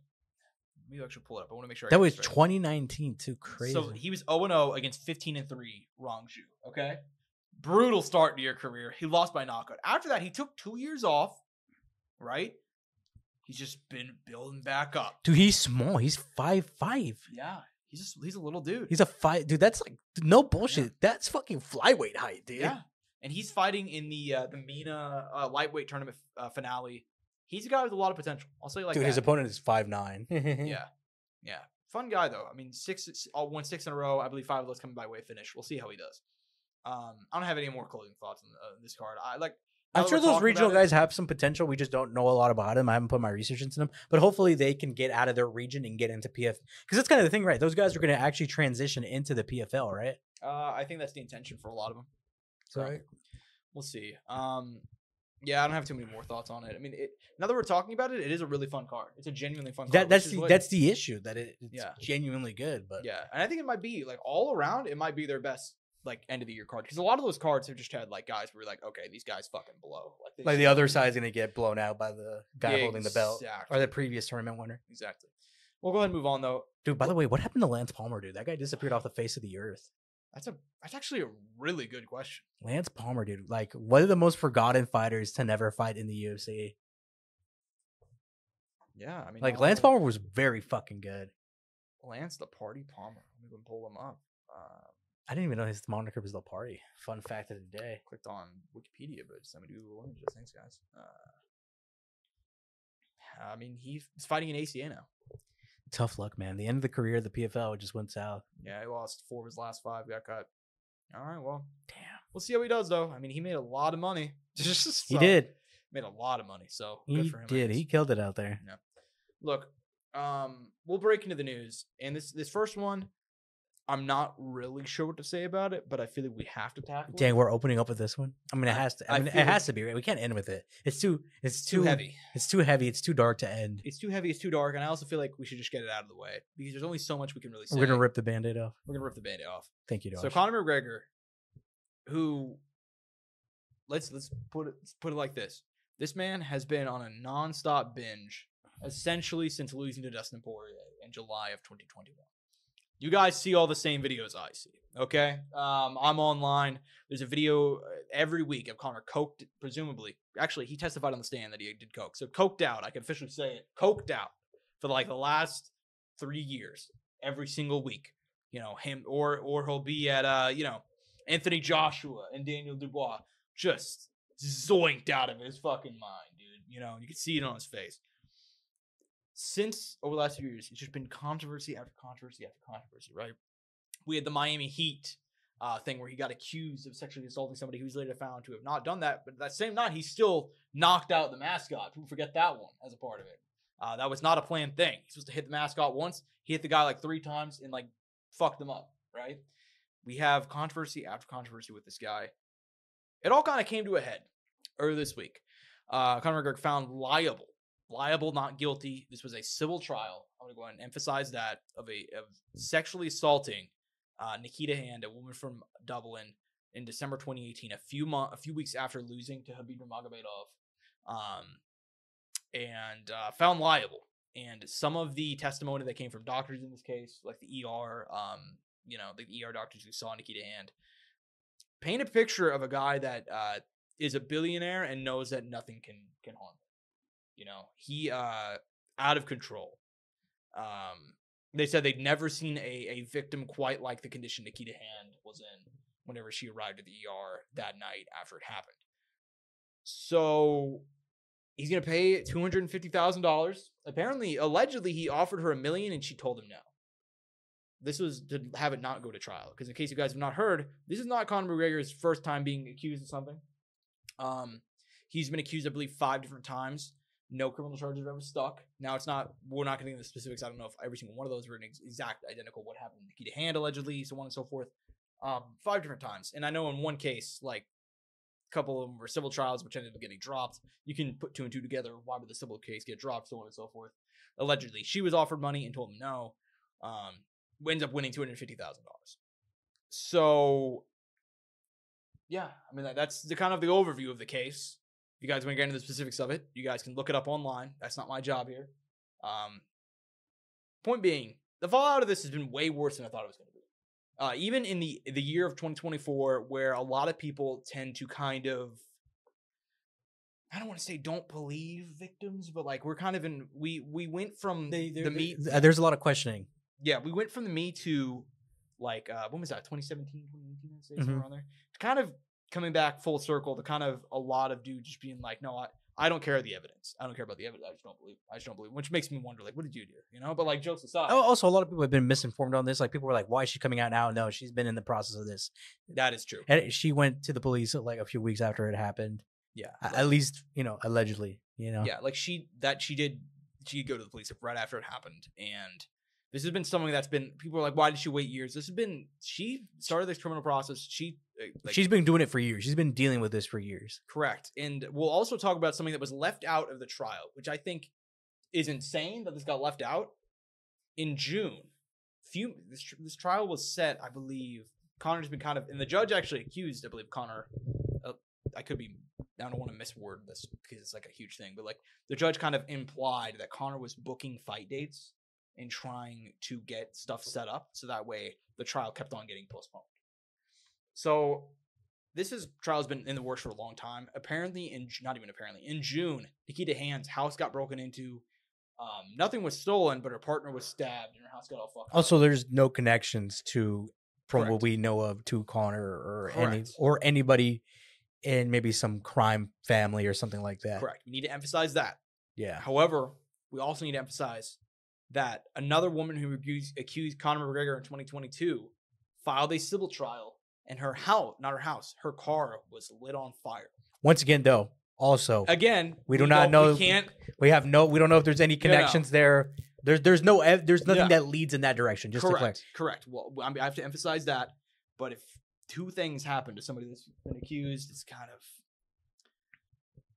maybe I should pull it up. I want to make sure. That was 2019, too. Crazy. So he was 0-0 against 15-3 Rongju. Okay, brutal start to your career. He lost by knockout. After that, he took 2 years off. Right, he's just been building back up. Dude, he's small. He's 5'5". Yeah, he's a little dude. He's a dude. That's like no bullshit. Yeah. That's fucking flyweight height, dude. Yeah, and he's fighting in the MENA lightweight tournament finale. He's a guy with a lot of potential. I'll say like dude, that. His opponent is 5'9". Yeah. Yeah. Fun guy, though. I mean, won 6 in a row. I believe 5 of those coming by way of finish. We'll see how he does. I don't have any more closing thoughts on this card. I'm sure those regional guys have some potential. We just don't know a lot about them. I haven't put my research into them. But hopefully they can get out of their region and get into PFL. Because that's kind of the thing, right? Those guys are going to actually transition into the PFL, right? I think that's the intention for a lot of them. Sorry. We'll see. Yeah, I don't have too many more thoughts on it. I mean, now that we're talking about it, it is a really fun card. It's a genuinely fun card. That's the issue, that it's genuinely good. But yeah, and I think it might be, like, all around, it might be their best, like, end-of-the-year card. Because a lot of those cards have just had, like, guys where you're like, okay, these guys fucking blow. Like the other side's going to get blown out by the guy holding the belt. Or the previous tournament winner. Exactly. We'll go ahead and move on, though. Dude, by the way, what happened to Lance Palmer, dude? That guy disappeared off the face of the earth. That's actually a really good question. Lance Palmer, dude. Like, one of the most forgotten fighters to never fight in the UFC. Yeah, I mean... Like, Lance Palmer was very fucking good. Lance the Party Palmer. Let me pull him up. I didn't even know his moniker was the Party. Fun fact of the day. Clicked on Wikipedia, but just let me do Google Images. Thanks, guys. I mean, he's fighting in ACA now. Tough luck, man. The end of the career, the PFL just went south. Yeah, he lost 4 of his last 5, got cut. All right, well, damn. We'll see how he does, though. I mean, he made a lot of money. He did. Made a lot of money, so good for him. He did. He killed it out there. Yeah. Look, we'll break into the news. And this first one, I'm not really sure what to say about it, but I feel like we have to tackle. Dang, we're opening up with this one. I mean, it has to. I mean, it has to be, right? We can't end with it. It's too heavy. It's too heavy. It's too dark to end. It's too heavy. It's too dark, and I also feel like we should just get it out of the way because there's only so much we can really say. We're gonna rip the Band-Aid off. We're gonna rip the Band-Aid off. Thank you, Josh. So Conor McGregor, who, let's put it like this: this man has been on a nonstop binge essentially since losing to Dustin Poirier in July of 2021. You guys see all the same videos I see, okay? I'm online. There's a video every week of Conor coked, presumably. Actually, he testified on the stand that he did coke. So coked out, I can officially say it. Coked out for like the last 3 years, every single week. You know, him or he'll be at, you know, Anthony Joshua and Daniel Dubois just zoinked out of his fucking mind, dude. You know, you can see it on his face. Since over the last few years, it's just been controversy after controversy after controversy, right? We had the Miami Heat thing where he got accused of sexually assaulting somebody who was later found to have not done that. But that same night, he still knocked out the mascot. People forget that one as a part of it. That was not a planned thing. He was supposed to hit the mascot once. He hit the guy like 3 times and like fucked them up, right? We have controversy after controversy with this guy. It all kind of came to a head earlier this week. Conor McGregor found liable. Liable, not guilty. This was a civil trial. I'm going to go ahead and emphasize that of sexually assaulting Nikita Hand, a woman from Dublin, in December 2018, a few weeks after losing to Habib Nurmagomedov, and found liable. And some of the testimony that came from doctors in this case, like the ER, you know, the ER doctors who saw Nikita Hand, paint a picture of a guy that is a billionaire and knows that nothing can harm him. You know, he out of control. They said they'd never seen a victim quite like the condition Nikita Hand was in whenever she arrived at the ER that night after it happened. So he's going to pay $250,000. Apparently, allegedly, he offered her $1 million and she told him no. This was to have it not go to trial. Because in case you guys have not heard, this is not Conor McGregor's first time being accused of something. He's been accused, I believe, 5 different times. No criminal charges have ever stuck. Now, it's not, we're not getting into the specifics. I don't know if every single one of those were an exact identical what happened to Nikita Hand, allegedly, so on and so forth. 5 different times. And I know in one case, like, a couple of them were civil trials, which ended up getting dropped. You can put 2 and 2 together. Why would the civil case get dropped, so on and so forth? Allegedly, she was offered money and told him no. Ends up winning $250,000. So, yeah, I mean, that's the kind of the overview of the case. If you guys want to get into the specifics of it, you guys can look it up online. That's not my job here. Point being, the fallout of this has been way worse than I thought it was going to be. Even in the year of 2024, where a lot of people tend to kind of, I don't want to say don't believe victims, but like we're kind of in, we went from the Me. There's a lot of questioning. Yeah, we went from the Me to like, when was that, 2017, 2018, I'd say, somewhere around there, to kind of coming back full circle, the kind of a lot of dudes just being like, no, I don't care the evidence. I don't care about the evidence. I just don't believe, which makes me wonder, like, what did you do? You know, but like jokes aside. Oh, also, a lot of people have been misinformed on this. Like people were like, why is she coming out now? No, she's been in the process of this. That is true. And she went to the police like a few weeks after it happened. Yeah. Like, at least, you know, allegedly, you know. Yeah. Like she did go to the police right after it happened. And this has been something that's been, people are like, why did she wait years? This has been, she started this criminal process. She's been doing it for years. She's been dealing with this for years. Correct. And we'll also talk about something that was left out of the trial, which I think is insane that this got left out. In June, this trial was set, I believe, Conor's been kind of, and the judge actually accused, I believe, Conor, I don't want to misword this because it's like a huge thing, but like the judge kind of implied that Conor was booking fight dates and trying to get stuff set up so that way the trial kept on getting postponed. So this trial has been in the works for a long time. Apparently, in June, Nikita Hand's house got broken into. Nothing was stolen, but her partner was stabbed and her house got all fucked up. Also, there's no connections to, from Correct. What we know of, to Conor or anybody in maybe some crime family or something like that. Correct. We need to emphasize that. Yeah. However, we also need to emphasize that another woman who accused Conor McGregor in 2022 filed a civil trial, and her house, not her house, her car was lit on fire. Once again, though, also, we do not know. We don't know if there's any connections there. There's nothing that leads in that direction. Just correct. Well, I mean, I have to emphasize that. But if two things happen to somebody that's been accused, it's kind of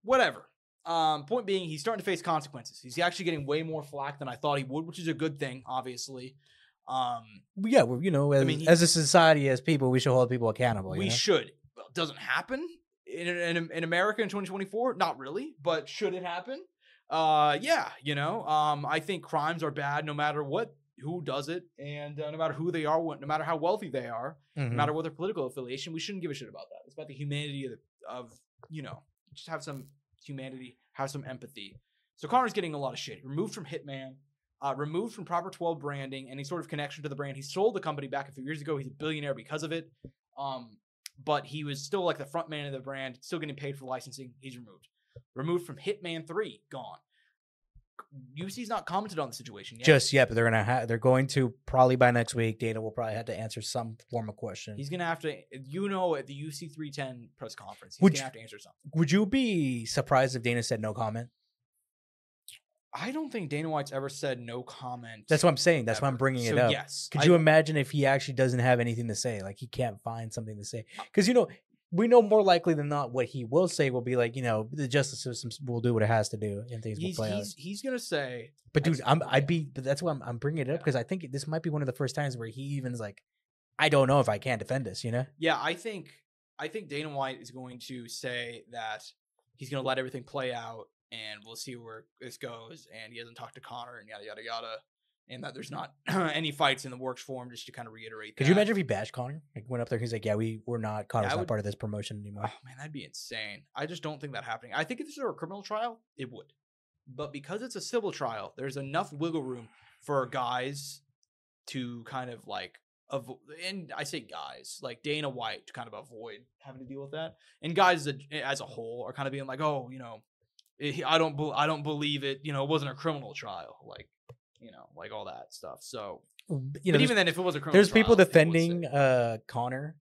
whatever. Point being, he's starting to face consequences. He's actually getting way more flack than I thought he would, which is a good thing, obviously. Yeah, well, you know, as a society, as people, we should hold people accountable. We should. Well, it doesn't happen in America in 2024. Not really, but should it happen? I think crimes are bad no matter what, who does it, and no matter who they are, no matter how wealthy they are, no matter what their political affiliation, we shouldn't give a shit about that. It's about the humanity of just have some humanity, have some empathy. So Conor's getting a lot of shit. Removed from Hitman, removed from Proper 12 branding, any sort of connection to the brand. He sold the company back a few years ago. He's a billionaire because of it. But he was still like the front man of the brand, still getting paid for licensing. He's removed. Removed from Hitman 3, gone. UFC's not commented on the situation yet. Just yet, but they're going to probably by next week. Dana will probably have to answer some form of question. He's gonna have to, at the UFC 310 press conference, he's gonna have to answer something. Would you be surprised if Dana said no comment? I don't think Dana White's ever said no comment. That's what I'm saying. That's why I'm bringing it up. Yes. Could you imagine if he actually doesn't have anything to say? Like, he can't find something to say because we know more likely than not what he will say will be like, the justice system will do what it has to do and things will play out. He's going to say... But dude, that's why I'm bringing it up, because I think this might be one of the first times where he even's like, I don't know if I can defend this, Yeah, I think Dana White is going to say that he's going to let everything play out and we'll see where this goes, and he hasn't talked to Conor and yada, yada, yada, and that there's not any fights in the works for him, just to kind of reiterate. Could you imagine if he bashed Conor? Like, went up there, he's like, yeah, Conor's not part of this promotion anymore. Oh, man, that'd be insane. I just don't think that happening. I think if this were a criminal trial, it would. But because it's a civil trial, there's enough wiggle room for guys to kind of like, and I say guys, like Dana White, to kind of avoid having to deal with that. And guys as a whole are kind of being like, oh, I don't believe it. It wasn't a criminal trial. Like, like all that stuff. So, but even then, if it was a criminal trial, there's people defending Conor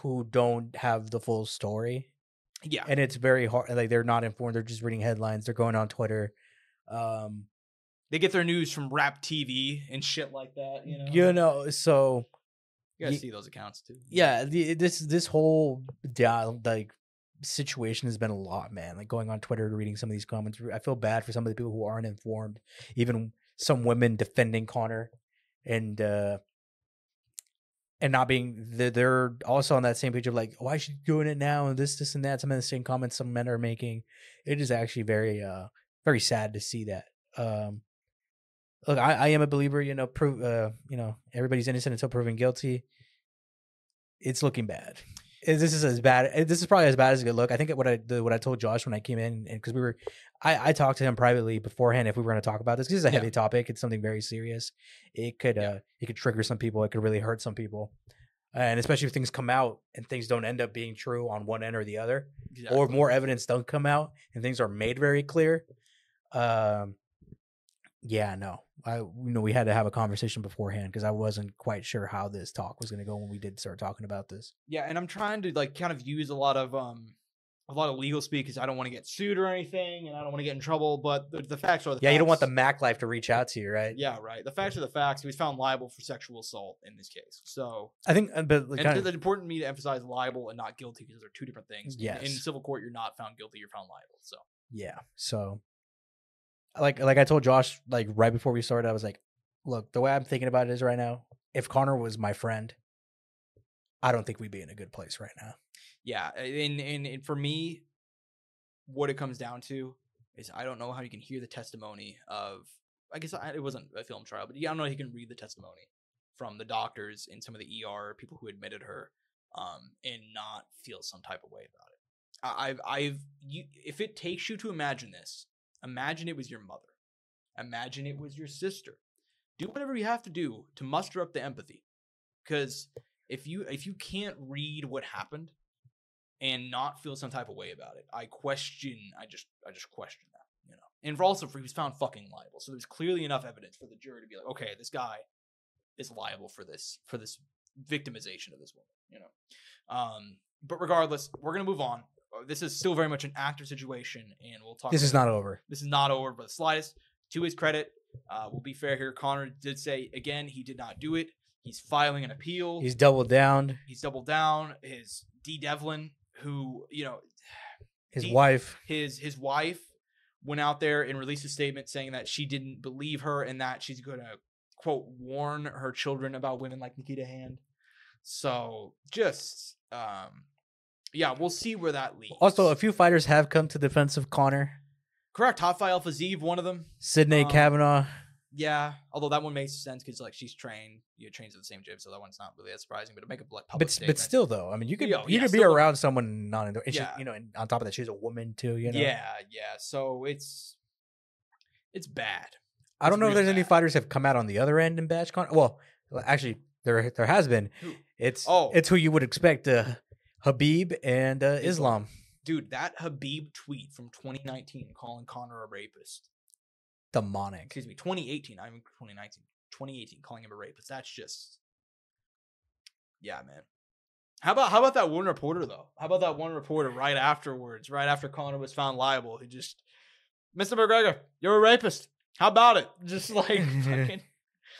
who don't have the full story. Yeah. And it's very hard. Like, they're not informed. They're just reading headlines. They're going on Twitter. They get their news from Rap TV and shit like that. So you gotta see those accounts too. Yeah. This whole situation has been a lot, man. Like, going on Twitter, reading some of these comments. I feel bad for some of the people who aren't informed. Even some women defending Conor and not being, they're also on that same page of like, why is she doing it now? And this and that. Some of the same comments some men are making. It is actually very, very sad to see that. Look, I am a believer, everybody's innocent until proven guilty. It's looking bad. This is probably as bad as it could look. I think what I told Josh when I came in, and because I talked to him privately beforehand if we were going to talk about this, because it's a heavy topic. It's something very serious. It could it could trigger some people. It could really hurt some people, and especially if things come out and things don't end up being true on one end or the other, or more evidence don't come out and things are made very clear. We had to have a conversation beforehand because I wasn't quite sure how this talk was going to go when we did start talking about this. Yeah, and I'm trying to like kind of use a lot of legal speak because I don't want to get sued or anything, and I don't want to get in trouble. But the facts are the facts. Yeah, you don't want the Mac Life to reach out to you, right? Yeah, right. The facts are the facts. He was found liable for sexual assault in this case. So I think, it's important to me to emphasize liable and not guilty, because they're two different things. Yes. In civil court, you're not found guilty; you're found liable. So yeah, so. Like I told Josh, like right before we started, I was like, look, the way I'm thinking about it is right now, if Conor was my friend, I don't think we'd be in a good place right now. Yeah. And for me, what it comes down to is I don't know how you can hear the testimony of, I guess it wasn't a film trial, but I don't know how you can read the testimony from the doctors and some of the ER people who admitted her and not feel some type of way about it. If it takes you to imagine this, imagine it was your mother. Imagine it was your sister. Do whatever you have to do to muster up the empathy. Because if you can't read what happened and not feel some type of way about it, I just question that, And for he was found fucking liable. So there's clearly enough evidence for the jury to be like, okay, this guy is liable for this victimization of this woman, But regardless, we're gonna move on. This is still very much an active situation, and we'll talk. This is not over, but the slightest. To his credit, We'll be fair here. Conor did say, again, he did not do it. He's filing an appeal. He's doubled down. His Dee Devlin, who, you know, his wife went out there and released a statement saying that she didn't believe her and that she's going to, quote, warn her children about women like Nikita Hand. So just, yeah, we'll see where that leads. Also, a few fighters have come to the defense of Conor. Correct. Hotfight Alfazeev, one of them. Sidney Kavanaugh. Yeah, although that one makes sense because, like, she's trained. You trains at the same gym, so that one's not really that surprising. But to make a public statement. But still, though, I mean, you could be around someone not indoor. Yeah. You know, and on top of that, she's a woman, too, you know? Yeah, yeah. So it's bad. I don't know if there's any fighters have come out on the other end in Batch Con. Well, actually, there has been. It's who you would expect, Habib and Islam. Dude, that Habib tweet from 2019 calling Conor a rapist. Demonic. Excuse me, 2018. I mean, 2019. 2018, calling him a rapist. That's just, yeah, man. How about that one reporter, though? How about that one reporter right afterwards, right after Conor was found liable? He just, Mr. McGregor, you're a rapist. How about it? Just like, fucking,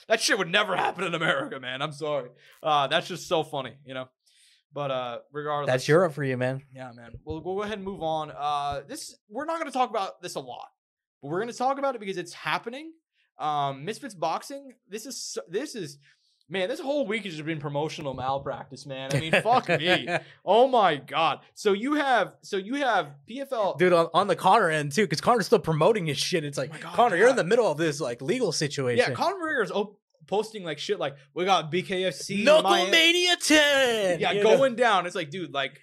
that shit would never happen in America, man. I'm sorry. That's just so funny, you know? But regardless. That's Europe for you, man. Yeah, man. Well, we'll go ahead and move on. We're not going to talk about this a lot. But we're going to talk about it because it's happening. Misfits Boxing, this is, man, this whole week has just been promotional malpractice, man. I mean, fuck me. Oh, my God. So you have PFL. Dude, on the Conor end, too, because Conor's still promoting his shit. It's like, oh God, Conor, you're in the middle of this, like, legal situation. Yeah, Conor McGregor's posting, like, shit like, we got BKFC. Knucklemania 10! Yeah, going down. It's like, dude, like.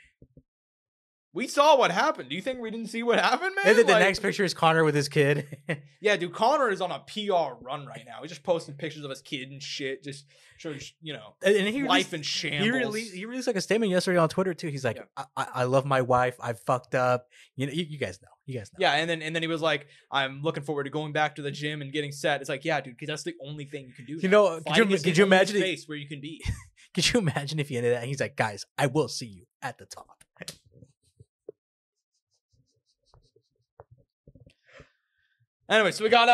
We saw what happened. Do you think we didn't see what happened, man? And then the next picture is Conor with his kid. Yeah, dude, Conor is on a PR run right now. He's just posting pictures of his kid and shit. Just shows, you know, life in shambles. He released like a statement yesterday on Twitter too. He's like, yeah. I love my wife. I fucked up. You know, you guys know. Yeah, and then he was like, I'm looking forward to going back to the gym and getting set. It's like, yeah, dude, because that's the only thing you can do. You know, could you imagine space where you can be? Could you imagine if he ended that? And he's like, guys, I will see you at the top. Anyway, so we got,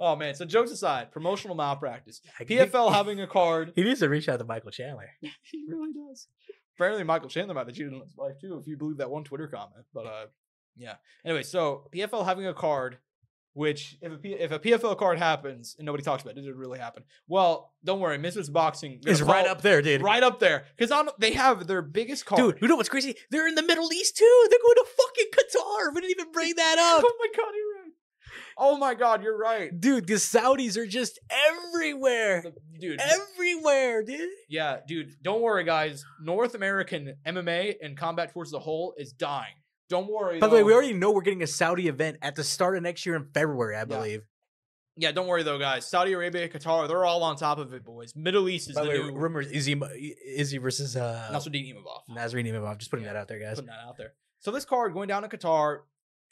oh man, so jokes aside, promotional malpractice. PFL having a card. He needs to reach out to Michael Chandler. He really does. Apparently Michael Chandler might have cheated on his wife too, if you believe that one Twitter comment. But yeah. Anyway, so PFL having a card, which if a PFL card happens and nobody talks about it, did it really happen? Well, don't worry, Misfits Boxing is right up there, dude. Right up there. Because they have their biggest card. Dude, you know what's crazy? They're in the Middle East too. They're going to fucking Qatar. We didn't even bring that up. Oh my God, you're right. Oh my God, you're right. Dude, the Saudis are just everywhere. Dude. Everywhere, dude. Yeah, dude. Don't worry, guys. North American MMA and combat sports as a whole is dying. Don't worry. By the way, we already know we're getting a Saudi event at the start of next year in February, I believe. Yeah, don't worry, though, guys. Saudi Arabia, Qatar, they're all on top of it, boys. Middle East is the new... Rumors, Izzy versus... Nasruddin Imavov. Just putting that out there, guys. Putting that out there. So this card going down to Qatar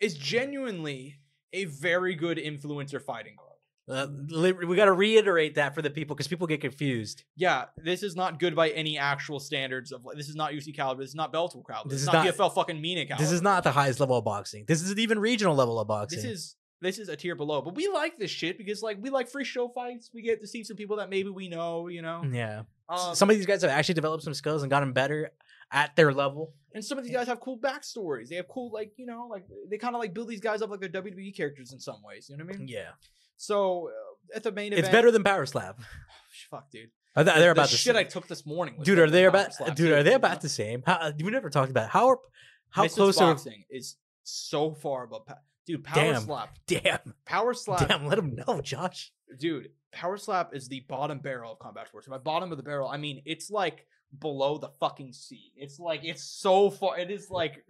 is genuinely a very good influencer fighting card. We got to reiterate that for the people because people get confused. Yeah, this is not good by any actual standards of like, this is not UFC caliber, this is not Bellator caliber, this is not PFL fucking Mina caliber. This is not the highest level of boxing. This isn't even regional level of boxing. This is a tier below. But we like this shit because like we like free show fights. We get to see some people that maybe we know, you know. Yeah. Some of these guys have actually developed some skills and gotten better at their level. And some of these guys have cool backstories. They have cool like, you know, like they kind of like build these guys up like they're WWE characters in some ways, you know what I mean? Yeah. So at the main event, it's better than Power Slap. Fuck, dude. They're about the shit same. I took this morning. Dude, are they about? Dude, are they about the same? We never talked about how close boxing is so far above. Dude, Power Slap. Damn, let him know, Josh. Dude, Power Slap is the bottom barrel of combat sports. By bottom of the barrel, I mean it's like below the fucking sea. It's like it's so far. It is like,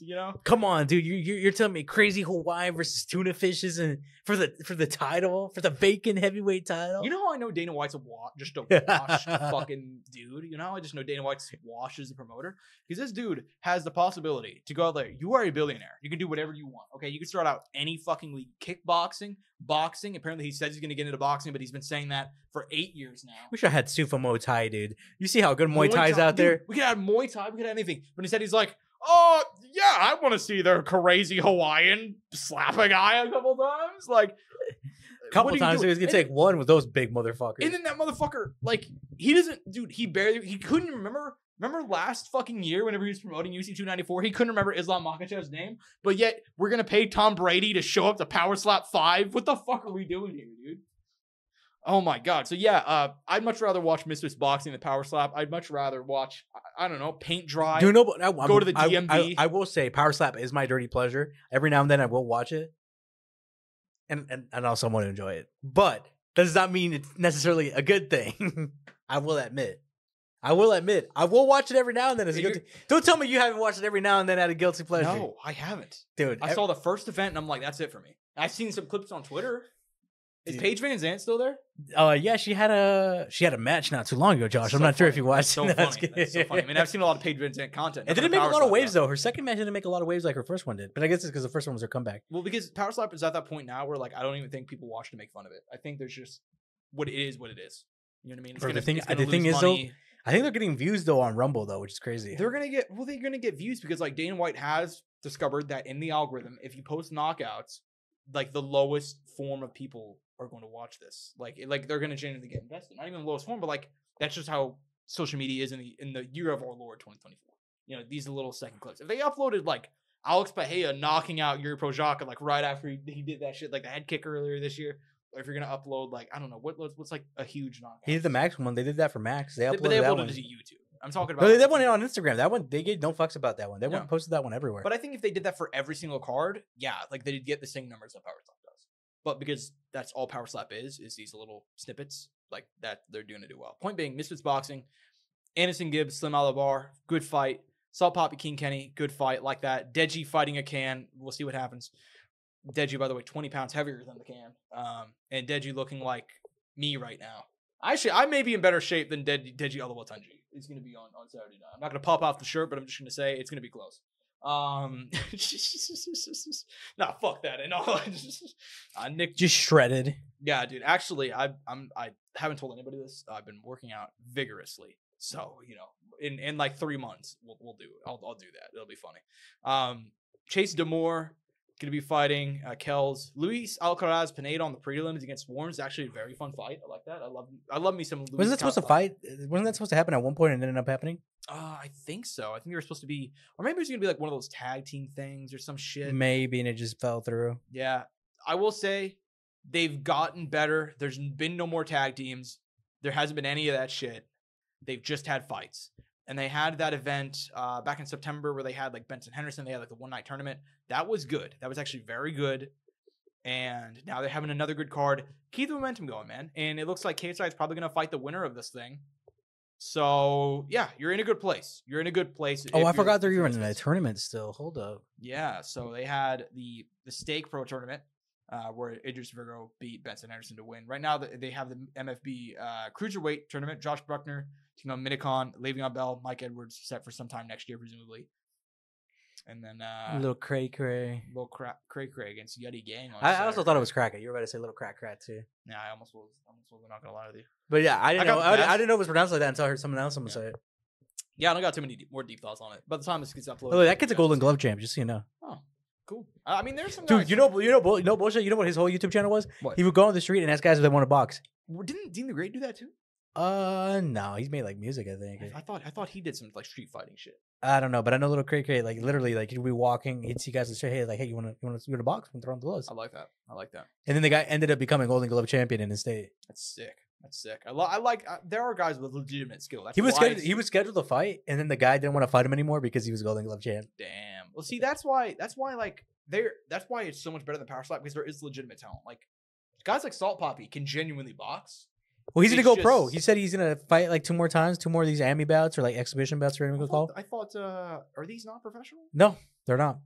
you know. Come on, dude. You're telling me crazy Hawaii versus tuna fishes and for the title, for the vacant heavyweight title. You know how I know Dana White's just a wash fucking dude. You know how I just know Dana White's wash as a promoter because this dude has the possibility to go out there. You are a billionaire. You can do whatever you want. Okay, you can start out any fucking league, kickboxing, boxing. Apparently, he says he's going to get into boxing, but he's been saying that for 8 years now. Wish I had Sufa Muay Thai, dude. You see how good Muay Thai's out there? We could have Muay Thai. We could have anything. But instead, he's like, Yeah, I want to see their crazy Hawaiian slap a guy a couple times. Like, a couple times he was gonna take one with those big motherfuckers. And then that motherfucker, like, he doesn't, dude, he couldn't remember. Remember last fucking year whenever he was promoting UFC 294, he couldn't remember Islam Makhachev's name, but yet we're going to pay Tom Brady to show up to Power Slap 5. What the fuck are we doing here, dude? Oh, my God. So, yeah, I'd much rather watch Mistress Boxing than Power Slap. I'd much rather watch, I don't know, paint dry, dude, go to the DMV. I will say Power Slap is my dirty pleasure. Every now and then I will watch it, and also want to enjoy it. But that does not mean it's necessarily a good thing. I will admit, I will watch it every now and then as a guilty. Don't tell me you haven't watched it every now and then at a guilty pleasure. No, I haven't. Dude, I saw the first event and I'm like, that's it for me. I've seen some clips on Twitter. Is Paige Van Zandt still there? Yeah, she had a match not too long ago, Josh. I'm not sure if you watched it. That's so funny. I mean, I've seen a lot of Paige Van Zandt content. It didn't make a lot of waves, though. Her second match didn't make a lot of waves like her first one did. But I guess it's because the first one was her comeback. Well, because Power Slap is at that point now where, like, I don't even think people watch to make fun of it. I think there's just what it is, what it is. You know what I mean? It's the thing is, though, I think they're getting views, though, on Rumble, though, which is crazy. They're going to get views because, like, Dana White has discovered that in the algorithm, if you post knockouts, like, the lowest form of people are going to watch this. Like they're going to genuinely get invested. Not even the lowest form, but, like, that's just how social media is in the year of our Lord 2024. You know, these little second clips. If they uploaded, like, Alex Bahia knocking out Yuri Prochazka, like, right after he did that shit, like, the head kick earlier this year, or if you're gonna upload, like, I don't know what's like a huge knockout. He did the Max one. They did that for Max. They uploaded that one to YouTube. I'm talking about that one on Instagram. That one they gave no fucks about that one. They went posted that one everywhere. But I think if they did that for every single card, yeah, like they'd get the same numbers that Power Slap does. But because that's all Power Slap is these little snippets like that, they're doing to do well. Point being, Misfits Boxing, Anderson Gibbs, Slim Alabar, good fight. Salt Poppy King Kenny, good fight like that. Deji fighting a can. We'll see what happens. Deji, by the way, 20 pounds heavier than the can. And Deji looking like me right now. Actually, I may be in better shape than Deji Olawatunji. It's going to be on Saturday night. I'm not going to pop off the shirt, but I'm just going to say it's going to be close. Nah, fuck that. And all Nick just shredded. Yeah, dude. Actually, I haven't told anybody this. I've been working out vigorously. So, you know, in like 3 months, we'll do it. I'll do that. It'll be funny. Chase D'Amore. Going to be fighting Kells. Luis Alcaraz Pineda on the prelims against Worms. Actually a very fun fight. I like that. I love me some Luis. Wasn't that supposed to fight? Wasn't that supposed to happen at one point and ended up happening? I think so. I think they were supposed to be, or maybe it was going to be like one of those tag team things or some shit. Maybe, and it just fell through. Yeah. I will say they've gotten better. There's been no more tag teams. There hasn't been any of that shit. They've just had fights. And they had that event back in September where they had like Benson Henderson. They had like the one-night tournament. That was good. That was actually very good. And now they're having another good card. Keep the momentum going, man. And it looks like KSI is probably going to fight the winner of this thing. So, yeah, you're in a good place. You're in a good place. Oh, I forgot they're even in a tournament still. Hold up. Yeah, so they had the Stake Pro Tournament where Idris Virgo beat Benson Henderson to win. Right now, they have the MFB Cruiserweight Tournament. Josh Bruckner, Tino Minicon, Le'Veon Bell, Mike Edwards set for sometime next year, presumably. And then little cray-cray. Little cray-cray against Yeti Gang. I also thought it was Cracker. You were about to say little crack too. Yeah, I almost was. I'm not going to lie to you. But yeah, I didn't know it was pronounced like that until I heard someone else say it. Yeah, I don't got too many more deep thoughts on it. By the time this gets uploaded. Oh, that kid's a Golden Glove champ, just so you know. Oh, cool. I mean, there's some guys. Dude, you know bullshit? You know what his whole YouTube channel was? What? He would go on the street and ask guys if they want to box. Didn't Dean the Great do that too? No, he's made like music, I think. I thought he did some like street fighting shit. I don't know, but I know little Cray Cray, like literally, like he'd be walking, he'd see guys and say, "Hey, like, hey, you want to box and throw on the gloves?" I like that. And then the guy ended up becoming Golden Glove champion in his state. That's sick. There are guys with legitimate skill. He was scheduled to fight, and then the guy didn't want to fight him anymore because he was Golden Glove champ. Damn. Well, see, that's why it's so much better than Power Slap because there is legitimate talent. Like guys like Salt Poppy can genuinely box. Well, he's going to go pro. He said he's going to fight like two more of these AMI bouts or like exhibition bouts or anything. I thought, are these not professional? No, they're not.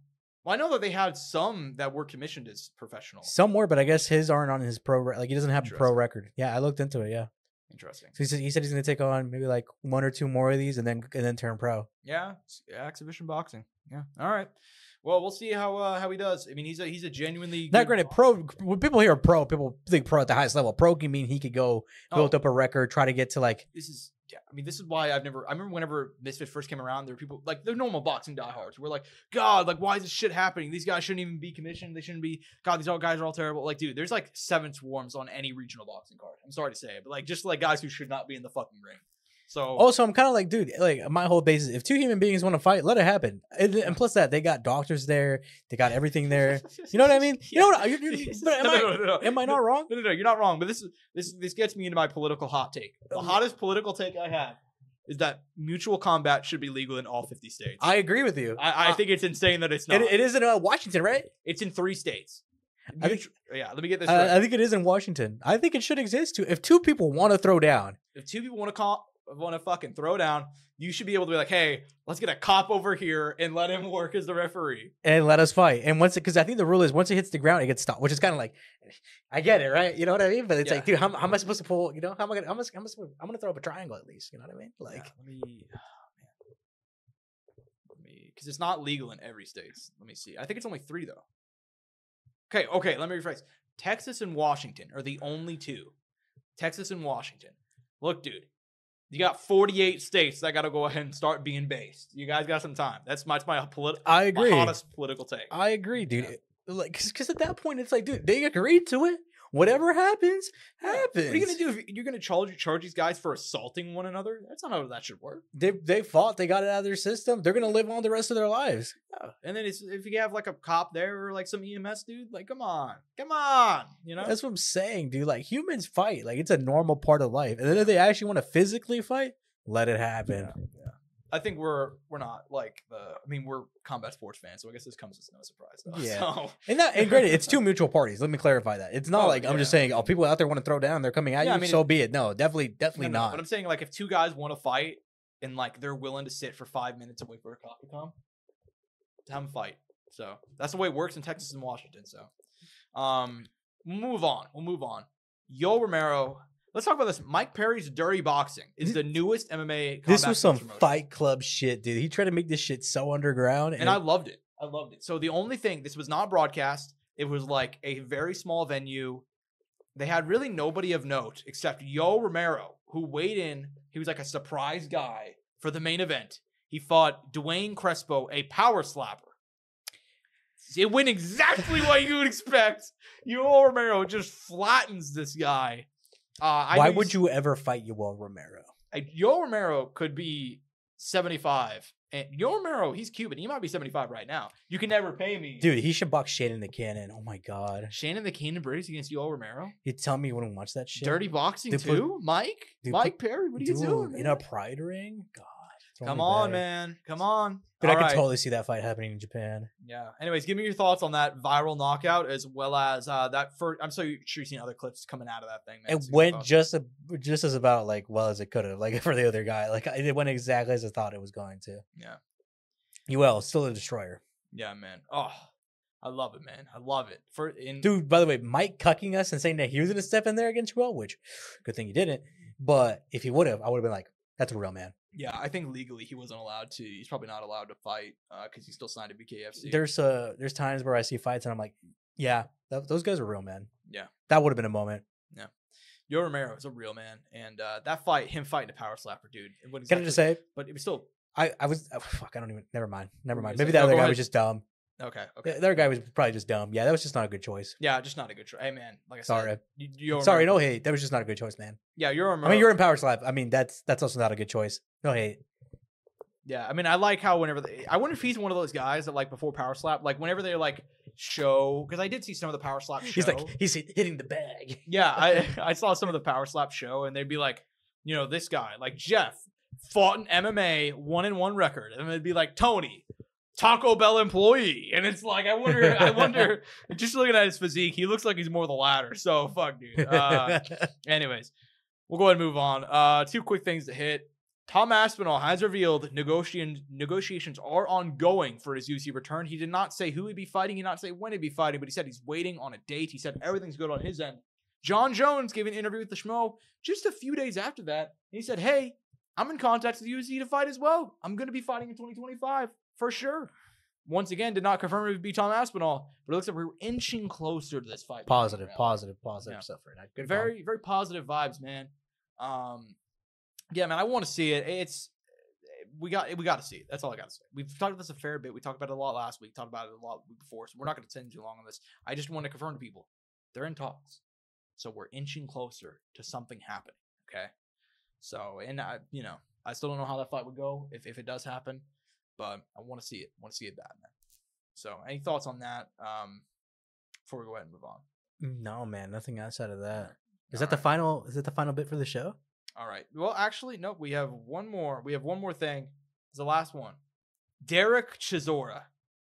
Well, I know that they had some that were commissioned as professional. Some were, but I guess his aren't on his pro, like he doesn't have a pro record. Yeah, I looked into it, yeah. Interesting. So he said he's going to take on maybe like one or two more of these and then turn pro. Yeah, exhibition boxing. Yeah, all right. Well, we'll see how he does. I mean, he's a genuinely not granted pro. When people hear pro, people think pro at the highest level. Pro can mean he could go build up a record, try to get to like I mean, this is why I've never, I remember whenever Misfit first came around, there were people like they're normal boxing diehards. We're like, God, like, why is this shit happening? These guys shouldn't even be commissioned. They shouldn't be, God, these all guys are all terrible. Like, dude, there's like seven swarms on any regional boxing card. I'm sorry to say it, but like, just like guys who should not be in the fucking ring. So also, I'm kind of like, dude, like my whole basis, if two human beings want to fight, let it happen. And plus that, they got doctors there, they got everything there. You know what I mean? You know what? Am I not wrong? No, you're not wrong. But this gets me into my political hot take. The hottest political take I have is that mutual combat should be legal in all 50 states. I agree with you. I think it's insane that it's not. It is in Washington, right? It's in 3 states. Let me get this right. I think it is in Washington. I think it should exist too. If two people want to throw down, if two people want to fucking throw down, you should be able to be like, hey, let's get a cop over here and let him work as the referee and let us fight. And once it, because I think the rule is once it hits the ground, it gets stopped, which is kind of like, I get it, right? You know what I mean? But it's like, dude, how am I supposed to pull? You know, how am I gonna? I'm gonna throw up a triangle at least. You know what I mean? Like, let me, because it's not legal in every state. Let me see. I think it's only 3 though. Okay. Let me rephrase. Texas and Washington are the only 2. Texas and Washington. Look, dude. You got 48 states that got to go ahead and start being based. You guys got some time. That's my hottest political take. I agree, dude. Yeah. Like, because at that point, it's like, dude, they agreed to it. Whatever happens, happens. What are you going to do if you're going to charge these guys for assaulting one another? That's not how that should work. They fought. They got it out of their system. They're going to live on the rest of their lives. Yeah. And then if you have like a cop there or like some EMS dude, like, come on. You know, that's what I'm saying, dude. Like, humans fight. Like, it's a normal part of life. And then if they actually want to physically fight, let it happen. Yeah. I think we're not like we're combat sports fans, so I guess this comes as no surprise. Though, yeah, so. and granted, it's 2 mutual parties. Let me clarify that. It's not I'm just saying, oh, people out there want to throw down, they're coming at you. I mean, so be it. No, definitely not. But I'm saying, like, if 2 guys want to fight and like they're willing to sit for 5 minutes and wait for a cop to come, have them fight. So that's the way it works in Texas and Washington. So, We'll move on. Yoel Romero. Let's talk about this. Mike Perry's Dirty Boxing is the newest MMA. This was some promotion. Fight Club shit, dude. He tried to make this shit so underground. And I loved it. So the only thing, this was not broadcast. It was like a very small venue. They had really nobody of note except Yoel Romero, who weighed in. He was like a surprise guy for the main event. He fought Dwayne Crespo, a power slapper. It went exactly what you would expect. Yoel Romero just flattens this guy. Why would you ever fight Yoel Romero? Yoel Romero could be 75. And Yoel Romero, he's Cuban. He might be 75 right now. You can never pay me. Dude, he should box Shannon the Cannon. Oh, my God. Shannon the Cannon Briggs against Yoel Romero? You tell me you wouldn't watch that shit. Dirty Boxing too? Mike? Dude, Mike Perry, what are you doing? In a pride ring? God. Come on, man. Come on. Dude, I could totally see that fight happening in Japan. Yeah. Anyways, give me your thoughts on that viral knockout as well as that first. I'm so sure you've seen other clips coming out of that thing, man. It went just as about like well as it could have, like for the other guy. Like it went exactly as I thought it was going to. Yeah. Yoel, still a destroyer. Yeah, man. Oh, I love it, man. I love it. Dude, by the way, Mike cucking us and saying that he was going to step in there against Yoel, which good thing he didn't. But if he would have, I would have been like, that's a real man. Yeah, I think legally he wasn't allowed to. He's probably not allowed to fight because he's still signed to BKFC. There's times where I see fights and I'm like, yeah, those guys are real men. Yeah, that would have been a moment. Yeah, Yoel Romero is a real man, and that fight, him fighting a power slapper, dude. Can I just say? But it was still. Never mind. Maybe that other guy was just dumb. Okay. The other guy was probably just dumb. Yeah, that was just not a good choice. Yeah, just not a good choice. Hey, man, like I said. Sorry, no hate. That was just not a good choice, man. Yeah, Yoel Romero. I mean, you're in power slap. I mean, that's also not a good choice. No hate. Yeah, I mean, I like how whenever I wonder if he's one of those guys that like before power slap, like whenever they like show, because I did see some of the power slap show. He's like, he's hitting the bag. Yeah, I saw some of the power slap show and they'd be like, you know, this guy, like Jeff, fought in MMA 1-1 record. And it'd be like, Tony, Taco Bell employee, and it's like I wonder. Just looking at his physique, he looks like he's more the latter. So fuck, dude. Anyways, we'll go ahead and move on. 2 quick things to hit. Tom Aspinall has revealed negotiations are ongoing for his UFC return. He did not say who he'd be fighting. He did not say when he'd be fighting, but he said he's waiting on a date. He said everything's good on his end. John Jones gave an interview with the Schmo just a few days after that, and he said, "Hey, I'm in contact with the UFC to fight as well. I'm going to be fighting in 2025." For sure. Once again, did not confirm it would be Tom Aspinall, but it looks like we're inching closer to this fight. Positive stuff right now. Good very, very positive vibes, man. yeah, man, I want to see it. We got to see it. That's all I got to say. We've talked about this a fair bit. We talked about it a lot last week. Talked about it a lot before. So we're not going to spend too long on this. I just want to confirm to people, they're in talks. So we're inching closer to something happening. Okay. So, and I still don't know how that fight would go if it does happen, but I want to see it. I want to see it bad, man. So any thoughts on that? Before we go ahead and move on. No, man, nothing outside of that. Is that the final bit for the show? All right. Well, actually, no, we have one more. We have one more thing. It's the last one. Derek Chisora.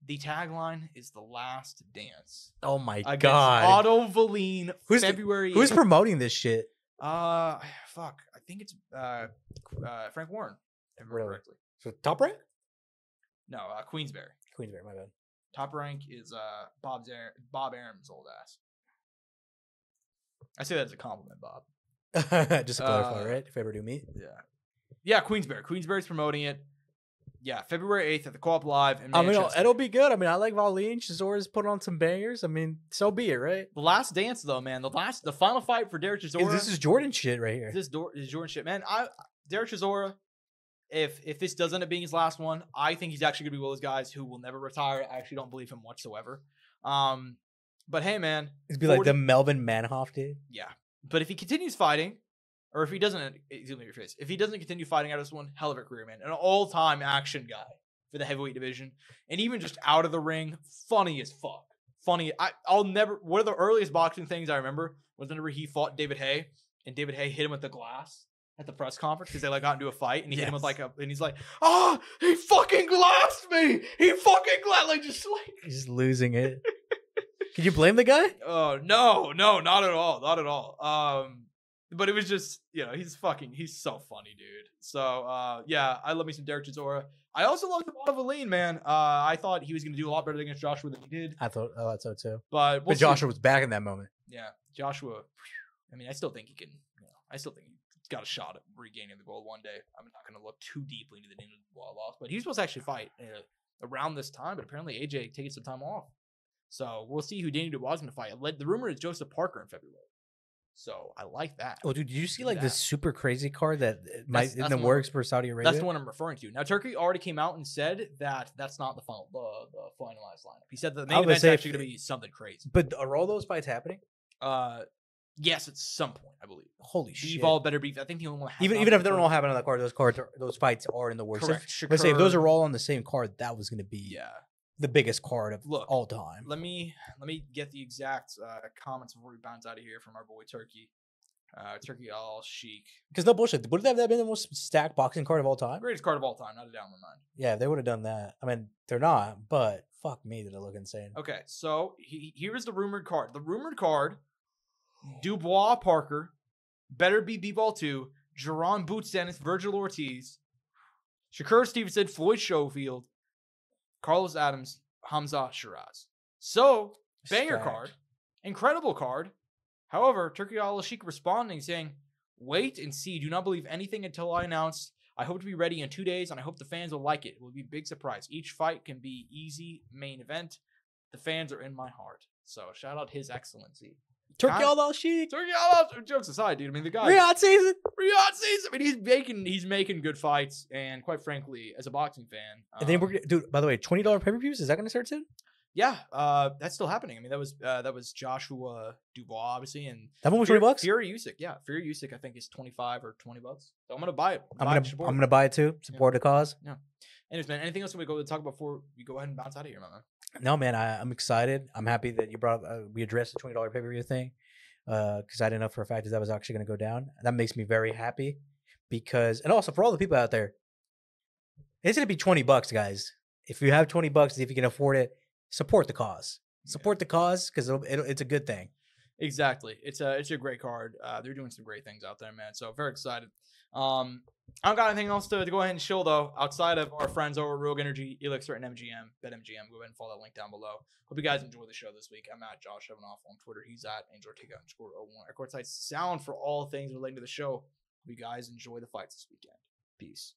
The tagline is The Last Dance. Oh, my God. Otto Valine, February 8th. Who's promoting this shit? Fuck. I think it's Frank Warren. If I remember correctly. So Top Rank? No, Queensberry. Queensberry, my bad. Top Rank is Bob Aram's old ass. I say that as a compliment, Bob. Just to clarify, right? If I ever do meet. Yeah, Queensberry. Queensberry's promoting it. Yeah, February 8th at the Co-op Live in Manchester. I mean, it'll be good. I mean, I like Valine. Chisora's put on some bangers. I mean, so be it, right? The Last Dance, though, man. The final fight for Derek Chisora. This is Jordan shit right here. This is Jordan shit, man. Derek Chisora, if this does end up being his last one, I think he's actually gonna be one of those guys who will never retire. I actually don't believe him whatsoever. But hey, man, it'd be like the Melvin Manhoff dude. Yeah. But if he continues fighting, or if he doesn't, excuse me, your face. If he doesn't continue fighting out of this one, hell of a career, man. An all-time action guy for the heavyweight division. And even just out of the ring, funny as fuck. Funny. I'll never, one of the earliest boxing things I remember was whenever he fought David Haye, and David Haye hit him with the glass at the press conference because they got into a fight, and he hit him with and he's like, oh, he fucking glassed me. He fucking glassed, like. He's losing it. Can you blame the guy? Oh, no, not at all. Not at all. But it was just, he's so funny, dude. So, I love me some Derek Chisora. I also loved Otto Valine, man. I thought he was going to do a lot better against Joshua than he did. I thought so too. But Joshua was back in that moment. Yeah. Joshua, I mean, I still think he can, I still think he's got a shot at regaining the gold one day. I'm not going to look too deeply into the name of the loss, but he's supposed to actually fight around this time, but apparently AJ taking some time off. So we'll see who Danny Dubois is going to fight. The rumor is Joseph Parker in February. So I like that. Oh, dude, did you see this super crazy card that's in the works for Saudi Arabia? That's the one I'm referring to. Now, Turkey already came out and said that that's not the final, the finalized lineup. He said that the main event's actually going to be something crazy. But are all those fights happening? Yes, at some point, I believe. Holy shit! Evol better be. I think the only one. Even if they don't all happen on that card, those fights are in the works. Correct. Let's say if those are all on the same card, that was going to be the biggest card of all time. Let me get the exact comments before we bounce out of here from our boy Turkey. Turkey Al Sheik. Because no bullshit, would that have been the most stacked boxing card of all time? Greatest card of all time, not a doubt in my mind. Yeah, if they would have done that. I mean, they're not, but fuck me, did it look insane. Okay, so here's the rumored card. The rumored card: Dubois Parker, Better Be B-Ball 2, Jaron Boots Dennis, Virgil Ortiz, Shakur Stevenson, Floyd Showfield, Carlos Adams, Hamza Shiraz. So, banger card. Incredible card. However, Turkey Al-Sheikh responding saying, wait and see. Do not believe anything until I announce. I hope to be ready in 2 days, and I hope the fans will like it. It will be a big surprise. Each fight can be easy main event. The fans are in my heart. So, shout out His Excellency. Turkey Al-Sheikh. Turkey Al-Sheikh. Jokes aside, dude. I mean, the guy. Riyadh season. I mean, he's making good fights, and quite frankly, as a boxing fan, and then dude. By the way, $20 pay-per-views. Is that going to start soon? Yeah, that's still happening. I mean, that was Joshua Dubois, obviously, and that one was $20. Fury Usyk, yeah. Fury Usyk, I think, is $25 or $20. So I'm gonna buy it. I'm gonna buy it too. Support the cause. Yeah. Anyways, man. Anything else we go to talk about before we go ahead and bounce out of here, my man? No, man, I'm excited. I'm happy that you brought up, we addressed the $20 pay-per-view thing because I didn't know for a fact that was actually going to go down. That makes me very happy because, and also for all the people out there, it's going to be $20, guys. If you have $20, if you can afford it, support the cause. Support the cause because it's a good thing. Exactly. It's a great card. They're doing some great things out there, man. So very excited. I don't got anything else to go ahead and show, though, outside of our friends over at Rogue Energy, Elixir, and MGM, BetMGM. Go ahead and follow that link down below. Hope you guys enjoy the show this week. I'm at Josh Evanoff on Twitter. He's at AngelOrtega_01. Our courtside sound for all things relating to the show. Hope you guys enjoy the fights this weekend. Peace.